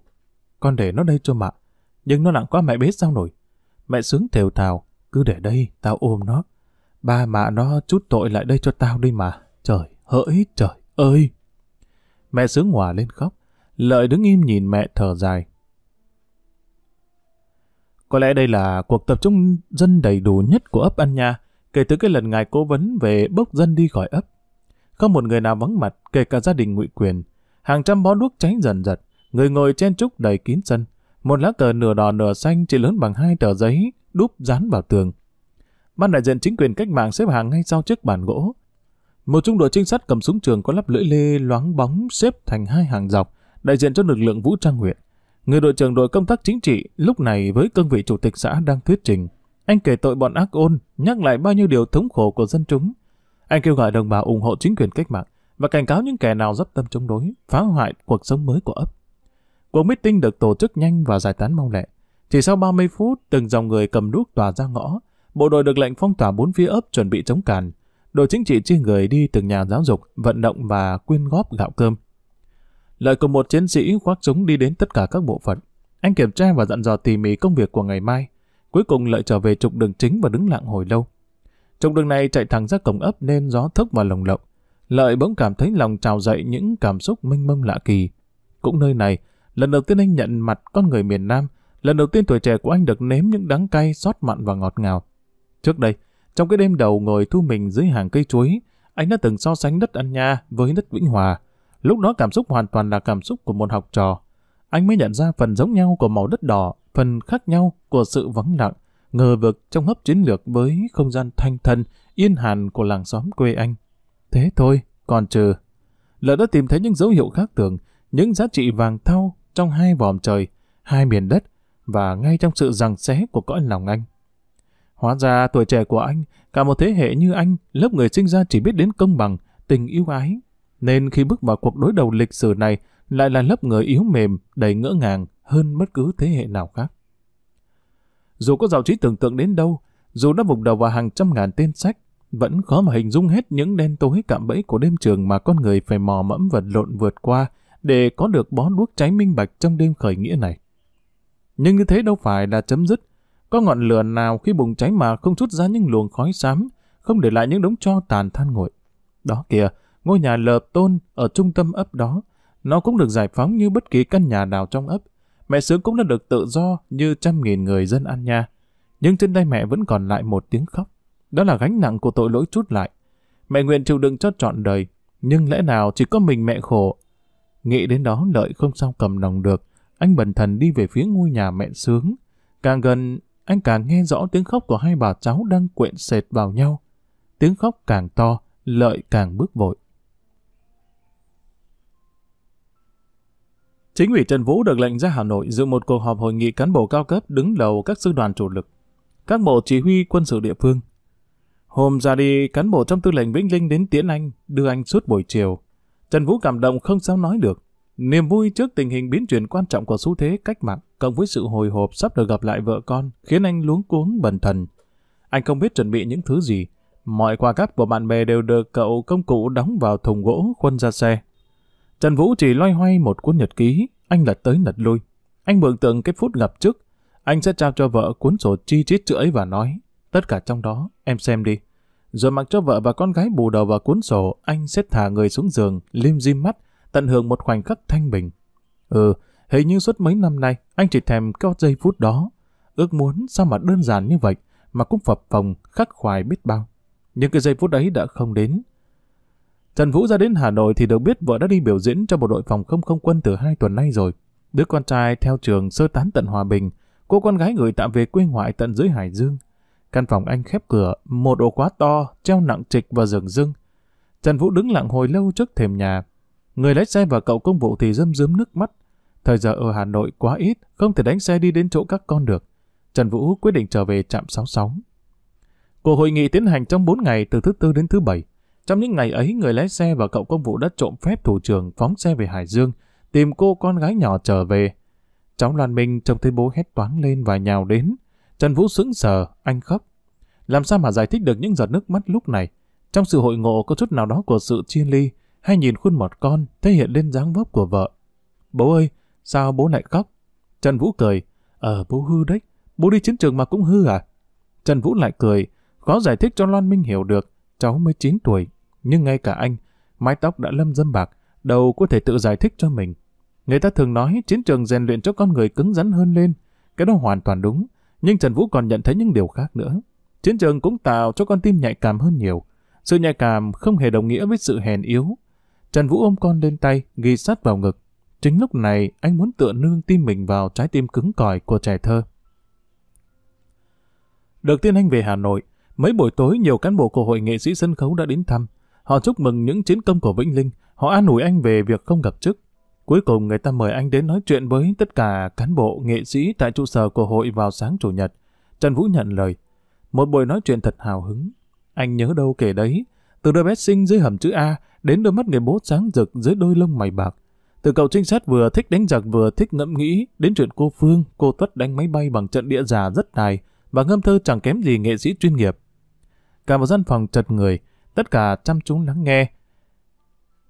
Con để nó đây cho mẹ. Nhưng nó nặng quá mẹ bế sao nổi. Mẹ Sướng thều thào. Cứ để đây, tao ôm nó. Ba mẹ nó chút tội lại đây cho tao đi mà. Trời hỡi trời ơi. Mẹ Sướng hòa lên khóc. Lợi đứng im nhìn mẹ thở dài. Có lẽ đây là cuộc tập trung dân đầy đủ nhất của ấp An Nha kể từ cái lần ngài cố vấn về bốc dân đi khỏi ấp. Không một người nào vắng mặt, kể cả gia đình Ngụy Quyền. Hàng trăm bó đuốc cháy dần dật, người ngồi chen chúc đầy kín sân. Một lá cờ nửa đỏ nửa xanh chỉ lớn bằng hai tờ giấy đúp dán vào tường. Ban đại diện chính quyền cách mạng xếp hàng ngay sau chiếc bàn gỗ. Một trung đội trinh sát cầm súng trường có lắp lưỡi lê loáng bóng xếp thành hai hàng dọc, đại diện cho lực lượng vũ trang huyện. Người đội trưởng đội công tác chính trị lúc này với cương vị chủ tịch xã đang thuyết trình. Anh kể tội bọn ác ôn, nhắc lại bao nhiêu điều thống khổ của dân chúng. Anh kêu gọi đồng bào ủng hộ chính quyền cách mạng và cảnh cáo những kẻ nào dắp tâm chống đối, phá hoại cuộc sống mới của ấp. Cuộc meeting được tổ chức nhanh và giải tán mau lẹ. Chỉ sau 30 phút, từng dòng người cầm đuốc tỏa ra ngõ. Bộ đội được lệnh phong tỏa bốn phía ấp chuẩn bị chống càn. Đội chính trị chia người đi từng nhà giáo dục, vận động và quyên góp gạo cơm. Lợi cùng một chiến sĩ khoác súng đi đến tất cả các bộ phận. Anh kiểm tra và dặn dò tỉ mỉ công việc của ngày mai. Cuối cùng Lợi trở về trục đường chính và đứng lặng hồi lâu. Trục đường này chạy thẳng ra cổng ấp nên gió thốc và lồng lộng. Lợi bỗng cảm thấy lòng trào dậy những cảm xúc mênh mông lạ kỳ. Cũng nơi này, lần đầu tiên anh nhận mặt con người miền Nam, lần đầu tiên tuổi trẻ của anh được nếm những đắng cay, xót mặn và ngọt ngào. Trước đây, trong cái đêm đầu ngồi thu mình dưới hàng cây chuối, anh đã từng so sánh đất An Nha với đất Vĩnh Hòa. Lúc đó cảm xúc hoàn toàn là cảm xúc của một học trò. Anh mới nhận ra phần giống nhau của màu đất đỏ, phần khác nhau của sự vắng lặng, ngờ vực trong hấp chiến lược với không gian thanh thân, yên hàn của làng xóm quê anh. Thế thôi, còn trừ. Lợi đã tìm thấy những dấu hiệu khác thường, những giá trị vàng thau trong hai vòm trời, hai miền đất và ngay trong sự giằng xé của cõi lòng anh. Hóa ra tuổi trẻ của anh, cả một thế hệ như anh, lớp người sinh ra chỉ biết đến công bằng, tình yêu ái. Nên khi bước vào cuộc đối đầu lịch sử này, lại là lớp người yếu mềm, đầy ngỡ ngàng hơn bất cứ thế hệ nào khác. Dù có giàu trí tưởng tượng đến đâu, dù đã vùng đầu vào hàng trăm ngàn tên sách, vẫn khó mà hình dung hết những đen tối cạm bẫy của đêm trường mà con người phải mò mẫm vật lộn vượt qua để có được bó đuốc cháy minh bạch trong đêm khởi nghĩa này. Nhưng như thế đâu phải là chấm dứt. Có ngọn lửa nào khi bùng cháy mà không trút ra những luồng khói xám, không để lại những đống tro tàn than nguội. Đó kìa, ngôi nhà lợp tôn ở trung tâm ấp đó, nó cũng được giải phóng như bất kỳ căn nhà nào trong ấp. Mẹ Sướng cũng đã được tự do như 100.000 người dân An Nha. Nhưng trên tay mẹ vẫn còn lại một tiếng khóc. Đó là gánh nặng của tội lỗi trút lại. Mẹ nguyện chịu đựng cho trọn đời, nhưng lẽ nào chỉ có mình mẹ khổ. Nghĩ đến đó Lợi không sao cầm lòng được. Anh bần thần đi về phía ngôi nhà mẹ Sướng. Càng gần, anh càng nghe rõ tiếng khóc của hai bà cháu đang quện sệt vào nhau. Tiếng khóc càng to, Lợi càng bước vội. Chính ủy Trần Vũ được lệnh ra Hà Nội dự một cuộc họp hội nghị cán bộ cao cấp đứng đầu các sư đoàn chủ lực, các bộ chỉ huy quân sự địa phương. Hôm ra đi, cán bộ trong tư lệnh Vĩnh Linh đến tiễn anh, đưa anh suốt buổi chiều. Trần Vũ cảm động không sao nói được. Niềm vui trước tình hình biến chuyển quan trọng của xu thế cách mạng cộng với sự hồi hộp sắp được gặp lại vợ con khiến anh luống cuống bần thần. Anh không biết chuẩn bị những thứ gì. Mọi quà cáp của bạn bè đều được cậu công cụ đóng vào thùng gỗ khuân ra xe. Trần Vũ chỉ loay hoay một cuốn nhật ký, anh lật tới lật lui. Anh mường tượng cái phút ngập trước, anh sẽ trao cho vợ cuốn sổ chi chít chữ ấy và nói, tất cả trong đó, em xem đi. Rồi mặc cho vợ và con gái bù đầu vào cuốn sổ, anh sẽ thả người xuống giường, lim dim mắt, tận hưởng một khoảnh khắc thanh bình. Ừ, hình như suốt mấy năm nay, anh chỉ thèm có giây phút đó. Ước muốn sao mà đơn giản như vậy, mà cũng phập phồng, khắc khoải biết bao. Nhưng cái giây phút ấy đã không đến. Trần Vũ ra đến Hà Nội thì được biết vợ đã đi biểu diễn cho bộ đội phòng không không quân từ 2 tuần nay rồi. Đứa con trai theo trường sơ tán tận Hòa Bình, cô con gái gửi tạm về quê ngoại tận dưới Hải Dương. Căn phòng anh khép cửa, một ổ khóa to, treo nặng trịch vào giường dưng. Trần Vũ đứng lặng hồi lâu trước thềm nhà. Người lái xe và cậu công vụ thì rơm rớm nước mắt. Thời giờ ở Hà Nội quá ít, không thể đánh xe đi đến chỗ các con được. Trần Vũ quyết định trở về trạm 66. Cuộc hội nghị tiến hành trong 4 ngày từ thứ Tư đến thứ Bảy. Trong những ngày ấy, người lái xe và cậu công vụ đã trộm phép thủ trưởng phóng xe về Hải Dương, tìm cô con gái nhỏ trở về. Cháu Loan Minh trông thấy bố hét toáng lên và nhào đến. Trần Vũ sững sờ, anh khóc. Làm sao mà giải thích được những giọt nước mắt lúc này? Trong sự hội ngộ có chút nào đó của sự chia ly, hay nhìn khuôn mặt con thể hiện lên dáng vóc của vợ. Bố ơi, sao bố lại khóc? Trần Vũ cười. Bố hư đấy. Bố đi chiến trường mà cũng hư à? Trần Vũ lại cười. Khó giải thích cho Loan Minh hiểu được. Cháu mới 9 tuổi, nhưng ngay cả anh, mái tóc đã lâm râm bạc, đầu có thể tự giải thích cho mình. Người ta thường nói chiến trường rèn luyện cho con người cứng rắn hơn lên. Cái đó hoàn toàn đúng. Nhưng Trần Vũ còn nhận thấy những điều khác nữa. Chiến trường cũng tạo cho con tim nhạy cảm hơn nhiều. Sự nhạy cảm không hề đồng nghĩa với sự hèn yếu. Trần Vũ ôm con lên tay, ghi sát vào ngực. Chính lúc này, anh muốn tựa nương tim mình vào trái tim cứng cỏi của trẻ thơ. Được tin anh về Hà Nội, mấy buổi tối nhiều cán bộ của hội nghệ sĩ sân khấu đã đến thăm. Họ chúc mừng những chiến công của Vĩnh Linh, họ an ủi anh về việc không gặp chức. Cuối cùng người ta mời anh đến nói chuyện với tất cả cán bộ nghệ sĩ tại trụ sở của hội vào sáng Chủ nhật. Trần Vũ nhận lời. Một buổi nói chuyện thật hào hứng. Anh nhớ đâu kể đấy, từ đôi bé xinh dưới hầm chữ A đến đôi mắt người bố sáng rực dưới đôi lông mày bạc. Từ cậu trinh sát vừa thích đánh giặc vừa thích ngẫm nghĩ đến chuyện cô Phương, cô Tuất đánh máy bay bằng trận địa giả rất tài và ngâm thơ chẳng kém gì nghệ sĩ chuyên nghiệp. Cả một gian phòng chật người, tất cả chăm chú lắng nghe.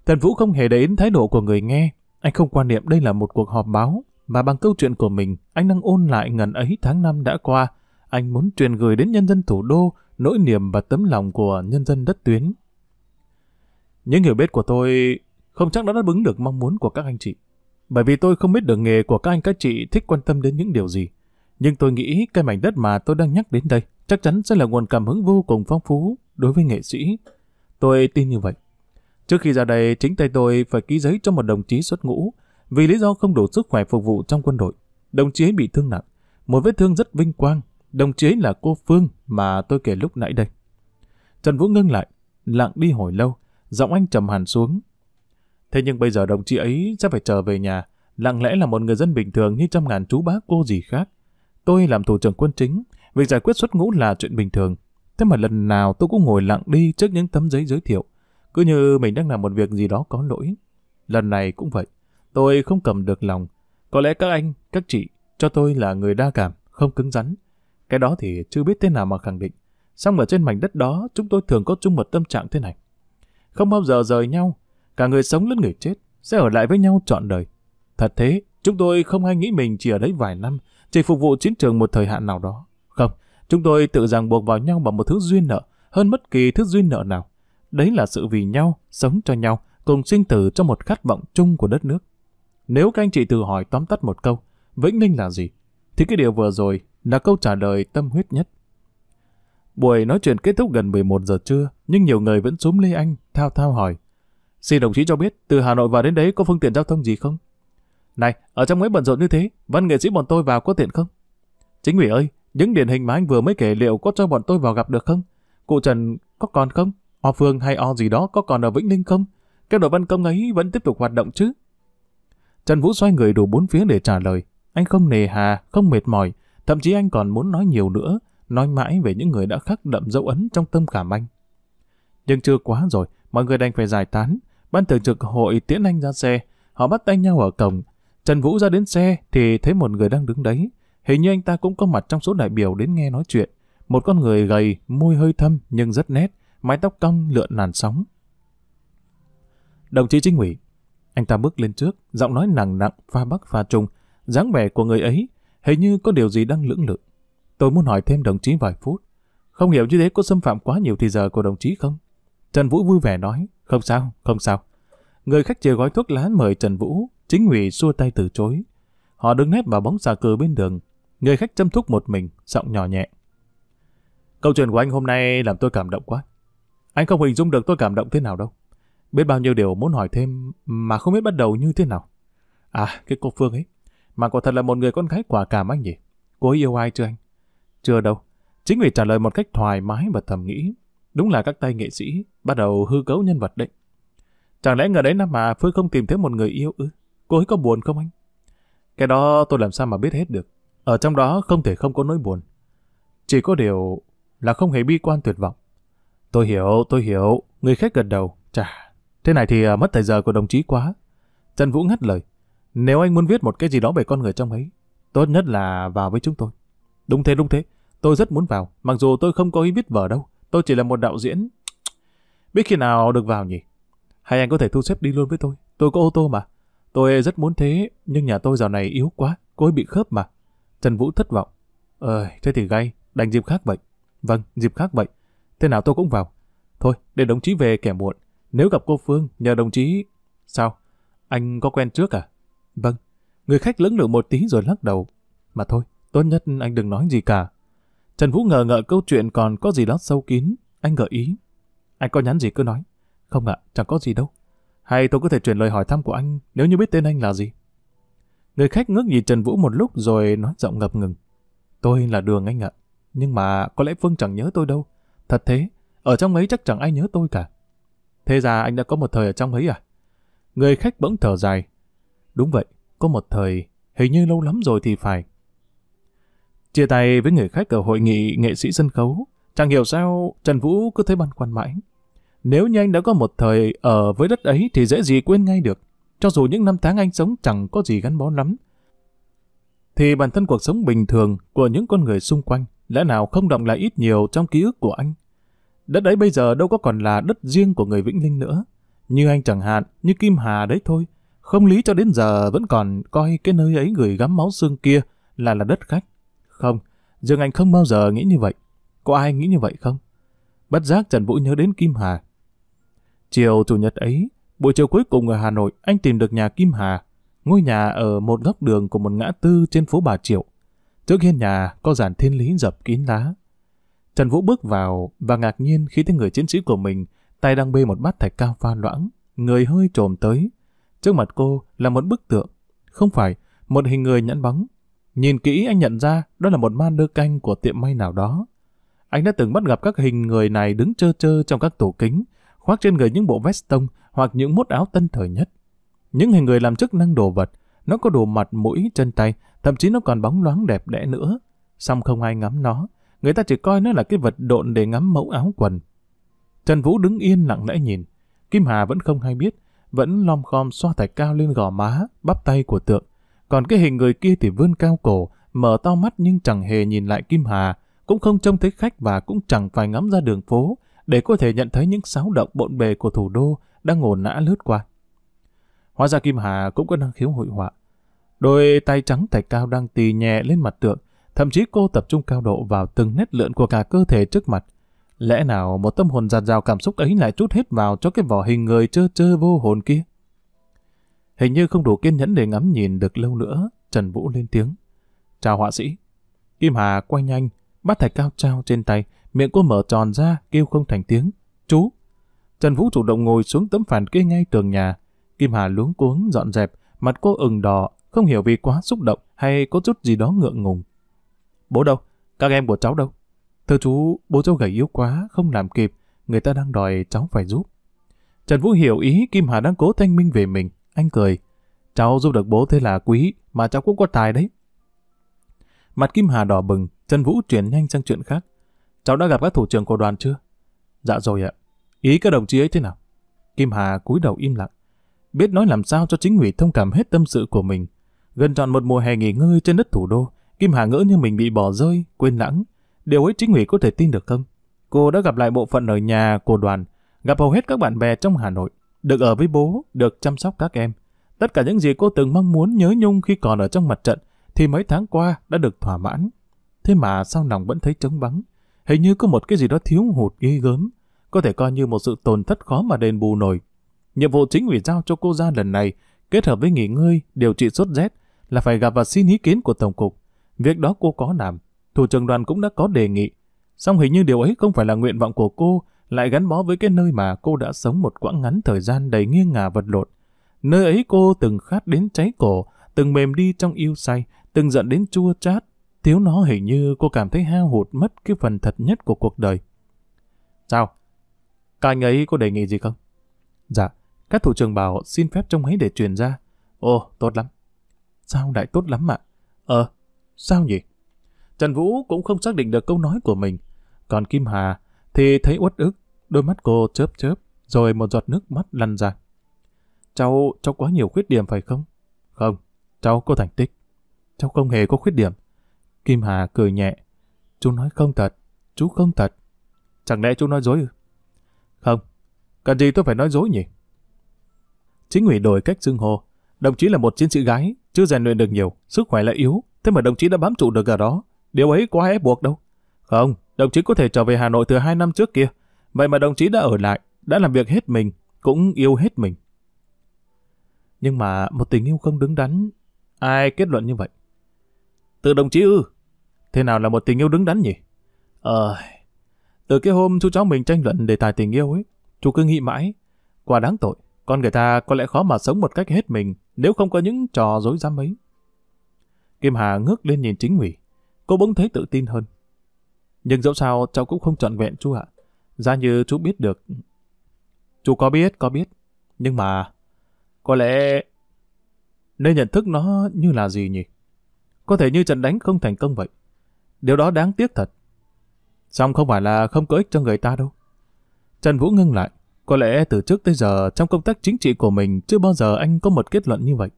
Trần Vũ không hề để ý thái độ của người nghe. Anh không quan niệm đây là một cuộc họp báo, mà bằng câu chuyện của mình, anh đang ôn lại ngần ấy tháng năm đã qua. Anh muốn truyền gửi đến nhân dân thủ đô nỗi niềm và tấm lòng của nhân dân đất tuyến. Những hiểu biết của tôi không chắc đã đáp ứng được mong muốn của các anh chị, bởi vì tôi không biết được nghề của các anh các chị thích quan tâm đến những điều gì. Nhưng tôi nghĩ cái mảnh đất mà tôi đang nhắc đến đây chắc chắn sẽ là nguồn cảm hứng vô cùng phong phú đối với nghệ sĩ. Tôi tin như vậy. Trước khi ra đây, chính tay tôi phải ký giấy cho một đồng chí xuất ngũ vì lý do không đủ sức khỏe phục vụ trong quân đội. Đồng chí ấy bị thương nặng, một vết thương rất vinh quang. Đồng chí ấy là cô Phương mà tôi kể lúc nãy đây. Trần Vũ ngưng lại, lặng đi hồi lâu, giọng anh trầm hẳn xuống. Thế nhưng bây giờ đồng chí ấy sẽ phải trở về nhà, lặng lẽ là một người dân bình thường như trăm ngàn chú bác cô gì khác. Tôi làm thủ trưởng quân chính, việc giải quyết xuất ngũ là chuyện bình thường. Thế mà lần nào tôi cũng ngồi lặng đi trước những tấm giấy giới thiệu, cứ như mình đang làm một việc gì đó có lỗi. Lần này cũng vậy, tôi không cầm được lòng. Có lẽ các anh, các chị cho tôi là người đa cảm, không cứng rắn. Cái đó thì chưa biết thế nào mà khẳng định. Song ở trên mảnh đất đó, chúng tôi thường có chung một tâm trạng thế này. Không bao giờ rời nhau, cả người sống lẫn người chết sẽ ở lại với nhau trọn đời. Thật thế, chúng tôi không hay nghĩ mình chỉ ở đấy vài năm, chỉ phục vụ chiến trường một thời hạn nào đó. Không, chúng tôi tự ràng buộc vào nhau bằng một thứ duyên nợ, hơn bất kỳ thứ duyên nợ nào. Đấy là sự vì nhau, sống cho nhau, cùng sinh tử trong một khát vọng chung của đất nước. Nếu các anh chị tự hỏi tóm tắt một câu, Vĩnh Linh là gì? Thì cái điều vừa rồi là câu trả lời tâm huyết nhất. Buổi nói chuyện kết thúc gần 11 giờ trưa, nhưng nhiều người vẫn xúm lê anh, thao thao hỏi. Xin đồng chí cho biết, từ Hà Nội vào đến đấy có phương tiện giao thông gì không? Này, ở trong ấy bận rộn như thế, văn nghệ sĩ bọn tôi vào có tiện không? Chính ủy ơi, những điển hình mà anh vừa mới kể liệu có cho bọn tôi vào gặp được không? Cụ Trần có còn không? O Phương hay O gì đó có còn ở Vĩnh Linh không? Cái đội văn công ấy vẫn tiếp tục hoạt động chứ? Trần Vũ xoay người đủ 4 phía để trả lời. Anh không nề hà, không mệt mỏi. Thậm chí anh còn muốn nói nhiều nữa, nói mãi về những người đã khắc đậm dấu ấn trong tâm khảm anh. Nhưng chưa quá rồi, mọi người đành phải giải tán. Ban thường trực hội tiễn anh ra xe. Họ bắt tay nhau ở cổng. Trần Vũ ra đến xe thì thấy một người đang đứng đấy. Hình như anh ta cũng có mặt trong số đại biểu đến nghe nói chuyện. Một con người gầy, môi hơi thâm nhưng rất nét, mái tóc cong lượn làn sóng. Đồng chí chính ủy. Anh ta bước lên trước, giọng nói nặng nặng, pha Bắc pha Trung, dáng vẻ của người ấy hình như có điều gì đang lưỡng lự. Tôi muốn hỏi thêm đồng chí vài phút, không hiểu như thế có xâm phạm quá nhiều thì giờ của đồng chí không? Trần Vũ vui vẻ nói, không sao, không sao. Người khách chìa gói thuốc lá mời Trần Vũ, chính ủy xua tay từ chối. Họ đứng nép vào bóng xà cừ bên đường, người khách châm thuốc một mình, giọng nhỏ nhẹ. Câu chuyện của anh hôm nay làm tôi cảm động quá. Anh không hình dung được tôi cảm động thế nào đâu. Biết bao nhiêu điều muốn hỏi thêm mà không biết bắt đầu như thế nào. À, cái cô Phương ấy, mà quả thật là một người con gái quả cảm anh nhỉ? Cô ấy yêu ai chưa anh? Chưa đâu. Chính ủy trả lời một cách thoải mái và thầm nghĩ. Đúng là các tay nghệ sĩ bắt đầu hư cấu nhân vật đấy. Chẳng lẽ ngờ đấy năm mà Phương không tìm thấy một người yêu ư? Cô ấy có buồn không anh? Cái đó tôi làm sao mà biết hết được. Ở trong đó không thể không có nỗi buồn. Chỉ có điều là không hề bi quan tuyệt vọng. Tôi hiểu, tôi hiểu. Người khách gật đầu. Chà, thế này thì mất thời giờ của đồng chí quá. Trần Vũ ngắt lời. Nếu anh muốn viết một cái gì đó về con người trong ấy, tốt nhất là vào với chúng tôi. Đúng thế, đúng thế. Tôi rất muốn vào. Mặc dù tôi không có ý viết vở đâu. Tôi chỉ là một đạo diễn. Biết khi nào được vào nhỉ? Hay anh có thể thu xếp đi luôn với tôi? Tôi có ô tô mà. Tôi rất muốn thế, nhưng nhà tôi dạo này yếu quá. Cô ấy bị khớp mà. Trần Vũ thất vọng. Thế thì gay. Đành dịp khác vậy. Vâng, dịp khác vậy. Thế nào tôi cũng vào. Thôi, để đồng chí về kẻ muộn. Nếu gặp cô Phương, nhờ đồng chí... Sao? Anh có quen trước à? Vâng. Người khách lưỡng lự một tí rồi lắc đầu. Mà thôi, tốt nhất anh đừng nói gì cả. Trần Vũ ngờ ngợ câu chuyện còn có gì đó sâu kín. Anh gợi ý. Anh có nhắn gì cứ nói. Không ạ, chẳng có gì đâu. Hay tôi có thể chuyển lời hỏi thăm của anh nếu như biết tên anh là gì? Người khách ngước nhìn Trần Vũ một lúc rồi nói giọng ngập ngừng. Tôi là Đường Anh ạ. Nhưng mà có lẽ Phương chẳng nhớ tôi đâu. Thật thế, ở trong ấy chắc chẳng ai nhớ tôi cả. Thế ra anh đã có một thời ở trong ấy à? Người khách bỗng thở dài. Đúng vậy, có một thời, hình như lâu lắm rồi thì phải. Chia tay với người khách ở hội nghị nghệ sĩ sân khấu, chẳng hiểu sao Trần Vũ cứ thấy băn khoăn mãi. Nếu như anh đã có một thời ở với đất ấy thì dễ gì quên ngay được. Cho dù những năm tháng anh sống chẳng có gì gắn bó lắm, thì bản thân cuộc sống bình thường của những con người xung quanh lẽ nào không động lại ít nhiều trong ký ức của anh. Đất ấy bây giờ đâu có còn là đất riêng của người Vĩnh Linh nữa. Như anh chẳng hạn, như Kim Hà đấy thôi. Không lý cho đến giờ vẫn còn coi cái nơi ấy gửi gắm máu xương kia là đất khách. Không, Dương Anh không bao giờ nghĩ như vậy. Có ai nghĩ như vậy không? Bất giác Trần Vũ nhớ đến Kim Hà. Chiều Chủ nhật ấy, buổi chiều cuối cùng ở Hà Nội, anh tìm được nhà Kim Hà. Ngôi nhà ở một góc đường của một ngã tư trên phố Bà Triệu. Trước hiên nhà có dàn thiên lý dập kín lá. Trần Vũ bước vào và ngạc nhiên khi thấy người chiến sĩ của mình tay đang bê một bát thạch cao pha loãng, người hơi trồm tới. Trước mặt cô là một bức tượng, không phải, một hình người nhẵn bóng. Nhìn kỹ anh nhận ra đó là một man đơ canh của tiệm may nào đó. Anh đã từng bắt gặp các hình người này đứng trơ trơ trong các tủ kính, khoác trên người những bộ vest tông hoặc những mốt áo tân thời nhất. Những hình người làm chức năng đồ vật, nó có đồ mặt mũi, chân tay, thậm chí nó còn bóng loáng đẹp đẽ nữa. Song không ai ngắm nó, người ta chỉ coi nó là cái vật độn để ngắm mẫu áo quần. Trần Vũ đứng yên lặng lẽ nhìn. Kim Hà vẫn không hay biết, vẫn lom khom xoa thạch cao lên gò má, bắp tay của tượng. Còn cái hình người kia thì vươn cao cổ, mở to mắt nhưng chẳng hề nhìn lại Kim Hà, cũng không trông thấy khách và cũng chẳng phải ngắm ra đường phố để có thể nhận thấy những xáo động bộn bề của thủ đô đang ồn ào lướt qua. Hóa ra Kim Hà cũng có năng khiếu hội họa. Đôi tay trắng thạch cao đang tì nhẹ lên mặt tượng, thậm chí cô tập trung cao độ vào từng nét lượn của cả cơ thể trước mặt. Lẽ nào một tâm hồn dạt dào cảm xúc ấy lại trút hết vào cho cái vỏ hình người trơ trơ vô hồn kia? Hình như không đủ kiên nhẫn để ngắm nhìn được lâu nữa, Trần Vũ lên tiếng. Chào họa sĩ. Kim Hà quay nhanh, bát thạch cao trao trên tay, miệng cô mở tròn ra, kêu không thành tiếng. Chú! Trần Vũ chủ động ngồi xuống tấm phản kê ngay tường nhà. Kim Hà luống cuống dọn dẹp, mặt cô ửng đỏ, không hiểu vì quá xúc động hay có chút gì đó ngượng ngùng. Bố đâu? Các em của cháu đâu? Thưa chú, bố cháu gầy yếu quá, không làm kịp, người ta đang đòi cháu phải giúp. Trần Vũ hiểu ý Kim Hà đang cố thanh minh về mình, anh cười. Cháu giúp được bố thế là quý, mà cháu cũng có tài đấy. Mặt Kim Hà đỏ bừng, Trần Vũ chuyển nhanh sang chuyện khác. Cháu đã gặp các thủ trưởng của đoàn chưa? Dạ rồi ạ. Ý các đồng chí ấy thế nào? Kim Hà cúi đầu im lặng. Biết nói làm sao cho chính ủy thông cảm hết tâm sự của mình. Gần tròn một mùa hè nghỉ ngơi trên đất thủ đô, Kim Hà ngỡ như mình bị bỏ rơi, quên lãng. Điều ấy chính ủy có thể tin được không? Cô đã gặp lại bộ phận ở nhà của đoàn, gặp hầu hết các bạn bè trong Hà Nội, được ở với bố, được chăm sóc các em. Tất cả những gì cô từng mong muốn nhớ nhung khi còn ở trong mặt trận thì mấy tháng qua đã được thỏa mãn. Thế mà sao lòng vẫn thấy trống vắng, hình như có một cái gì đó thiếu hụt ghê gớm, có thể coi như một sự tổn thất khó mà đền bù nổi. Nhiệm vụ chính ủy giao cho cô ra lần này, kết hợp với nghỉ ngơi, điều trị sốt rét, là phải gặp và xin ý kiến của Tổng cục. Việc đó cô có làm, thủ trưởng đoàn cũng đã có đề nghị. Song hình như điều ấy không phải là nguyện vọng của cô, lại gắn bó với cái nơi mà cô đã sống một quãng ngắn thời gian đầy nghiêng ngả vật lộn. Nơi ấy cô từng khát đến cháy cổ, từng mềm đi trong yêu say, từng giận đến chua chát. Thiếu nó hình như cô cảm thấy hao hụt mất cái phần thật nhất của cuộc đời. Sao? Các anh ấy có đề nghị gì không? Dạ, các thủ trưởng bảo xin phép trông ấy để truyền ra. Ồ, tốt lắm. Sao lại tốt lắm ạ? Sao nhỉ? Trần Vũ cũng không xác định được câu nói của mình. Còn Kim Hà thì thấy uất ức, đôi mắt cô chớp chớp, rồi một giọt nước mắt lăn ra. Cháu quá nhiều khuyết điểm phải không? Không, cháu có thành tích. Cháu không hề có khuyết điểm. Kim Hà cười nhẹ. Chú nói không thật, chú không thật. Chẳng lẽ chú nói dối ư? Không, cần gì tôi phải nói dối nhỉ? Chính ủy đổi cách xưng hô. Đồng chí là một chiến sĩ gái, chưa rèn luyện được nhiều, sức khỏe lại yếu. Thế mà đồng chí đã bám trụ được ở đó. Điều ấy quá ép buộc đâu. Không, đồng chí có thể trở về Hà Nội từ 2 năm trước kia. Vậy mà đồng chí đã ở lại, đã làm việc hết mình, cũng yêu hết mình. Nhưng mà một tình yêu không đứng đắn, ai kết luận như vậy? Từ đồng chí ư? Thế nào là một tình yêu đứng đắn nhỉ? Từ cái hôm chú cháu mình tranh luận đề tài tình yêu ấy, chú cứ nghĩ mãi. Quả đáng tội, con người ta có lẽ khó mà sống một cách hết mình nếu không có những trò dối rắm ấy. Kim Hà ngước lên nhìn chính ủy, cô bỗng thấy tự tin hơn. Nhưng dẫu sao cháu cũng không trọn vẹn chú ạ. Ra như chú biết được. Chú có biết. Nhưng mà có lẽ nên nhận thức nó như là gì nhỉ? Có thể như trận đánh không thành công vậy. Điều đó đáng tiếc thật. Song không phải là không có ích cho người ta đâu. Trần Vũ ngưng lại. Có lẽ từ trước tới giờ trong công tác chính trị của mình chưa bao giờ anh có một kết luận như vậy.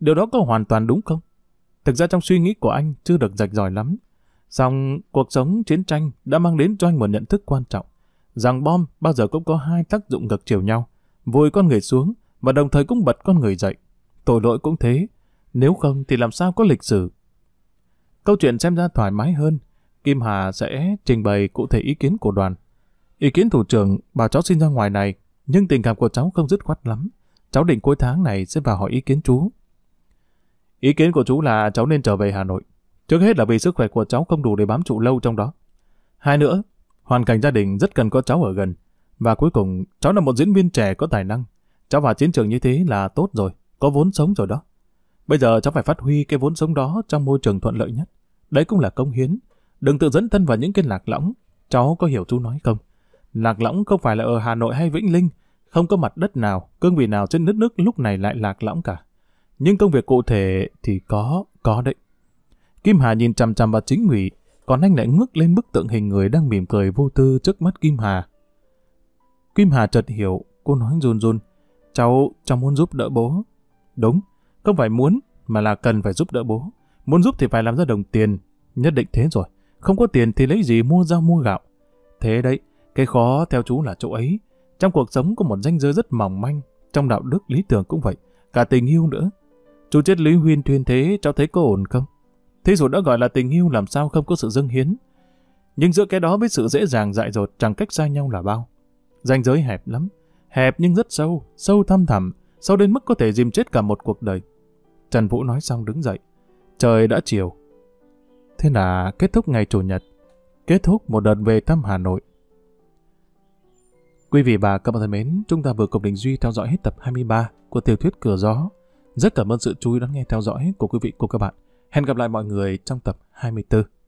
Điều đó có hoàn toàn đúng không? Thực ra trong suy nghĩ của anh chưa được rạch ròi lắm. Song cuộc sống chiến tranh đã mang đến cho anh một nhận thức quan trọng. Rằng bom bao giờ cũng có hai tác dụng ngược chiều nhau. Vùi con người xuống và đồng thời cũng bật con người dậy. Tội lỗi cũng thế. Nếu không thì làm sao có lịch sử. Câu chuyện xem ra thoải mái hơn. Kim Hà sẽ trình bày cụ thể ý kiến của đoàn. Ý kiến thủ trưởng bảo cháu xin ra ngoài này, nhưng tình cảm của cháu không dứt khoát lắm. Cháu định cuối tháng này sẽ vào hỏi ý kiến chú. Ý kiến của chú là cháu nên trở về Hà Nội. Trước hết là vì sức khỏe của cháu không đủ để bám trụ lâu trong đó. Hai nữa, hoàn cảnh gia đình rất cần có cháu ở gần. Và cuối cùng, cháu là một diễn viên trẻ có tài năng. Cháu vào chiến trường như thế là tốt rồi, có vốn sống rồi đó. Bây giờ cháu phải phát huy cái vốn sống đó trong môi trường thuận lợi nhất. Đấy cũng là công hiến. Đừng tự dẫn thân vào những cái lạc lõng. Cháu có hiểu chú nói không? Lạc lõng không phải là ở Hà Nội hay Vĩnh Linh. Không có mặt đất nào, cương vị nào trên đất nước lúc này lại lạc lõng cả. Nhưng công việc cụ thể thì có đấy. Kim Hà nhìn chằm chằm vào chính ủy, còn anh lại ngước lên bức tượng hình người đang mỉm cười vô tư trước mắt Kim Hà. Kim Hà chợt hiểu, cô nói run run. Cháu muốn giúp đỡ bố. Đúng, không phải muốn, mà là cần phải giúp đỡ bố. Muốn giúp thì phải làm ra đồng tiền, nhất định thế rồi. Không có tiền thì lấy gì mua rau mua gạo. Thế đấy, cái khó theo chú là chỗ ấy. Trong cuộc sống có một ranh giới rất mỏng manh, trong đạo đức lý tưởng cũng vậy, cả tình yêu nữa. Chú triết lý huyên thuyên thế, cháu thấy có ổn không? Thế dù đã gọi là tình yêu làm sao không có sự dâng hiến. Nhưng giữa cái đó với sự dễ dàng dại dột chẳng cách xa nhau là bao. Ranh giới hẹp lắm, hẹp nhưng rất sâu, sâu thăm thẳm, sâu đến mức có thể dìm chết cả một cuộc đời. Trần Vũ nói xong đứng dậy. Trời đã chiều. Thế là kết thúc ngày Chủ nhật, kết thúc một đợt về thăm Hà Nội. Quý vị và các bạn thân mến, chúng ta vừa cùng Đình Duy theo dõi hết tập 23 của tiểu thuyết Cửa Gió. Rất cảm ơn sự chú ý lắng nghe theo dõi của quý vị, của các bạn. Hẹn gặp lại mọi người trong tập 24.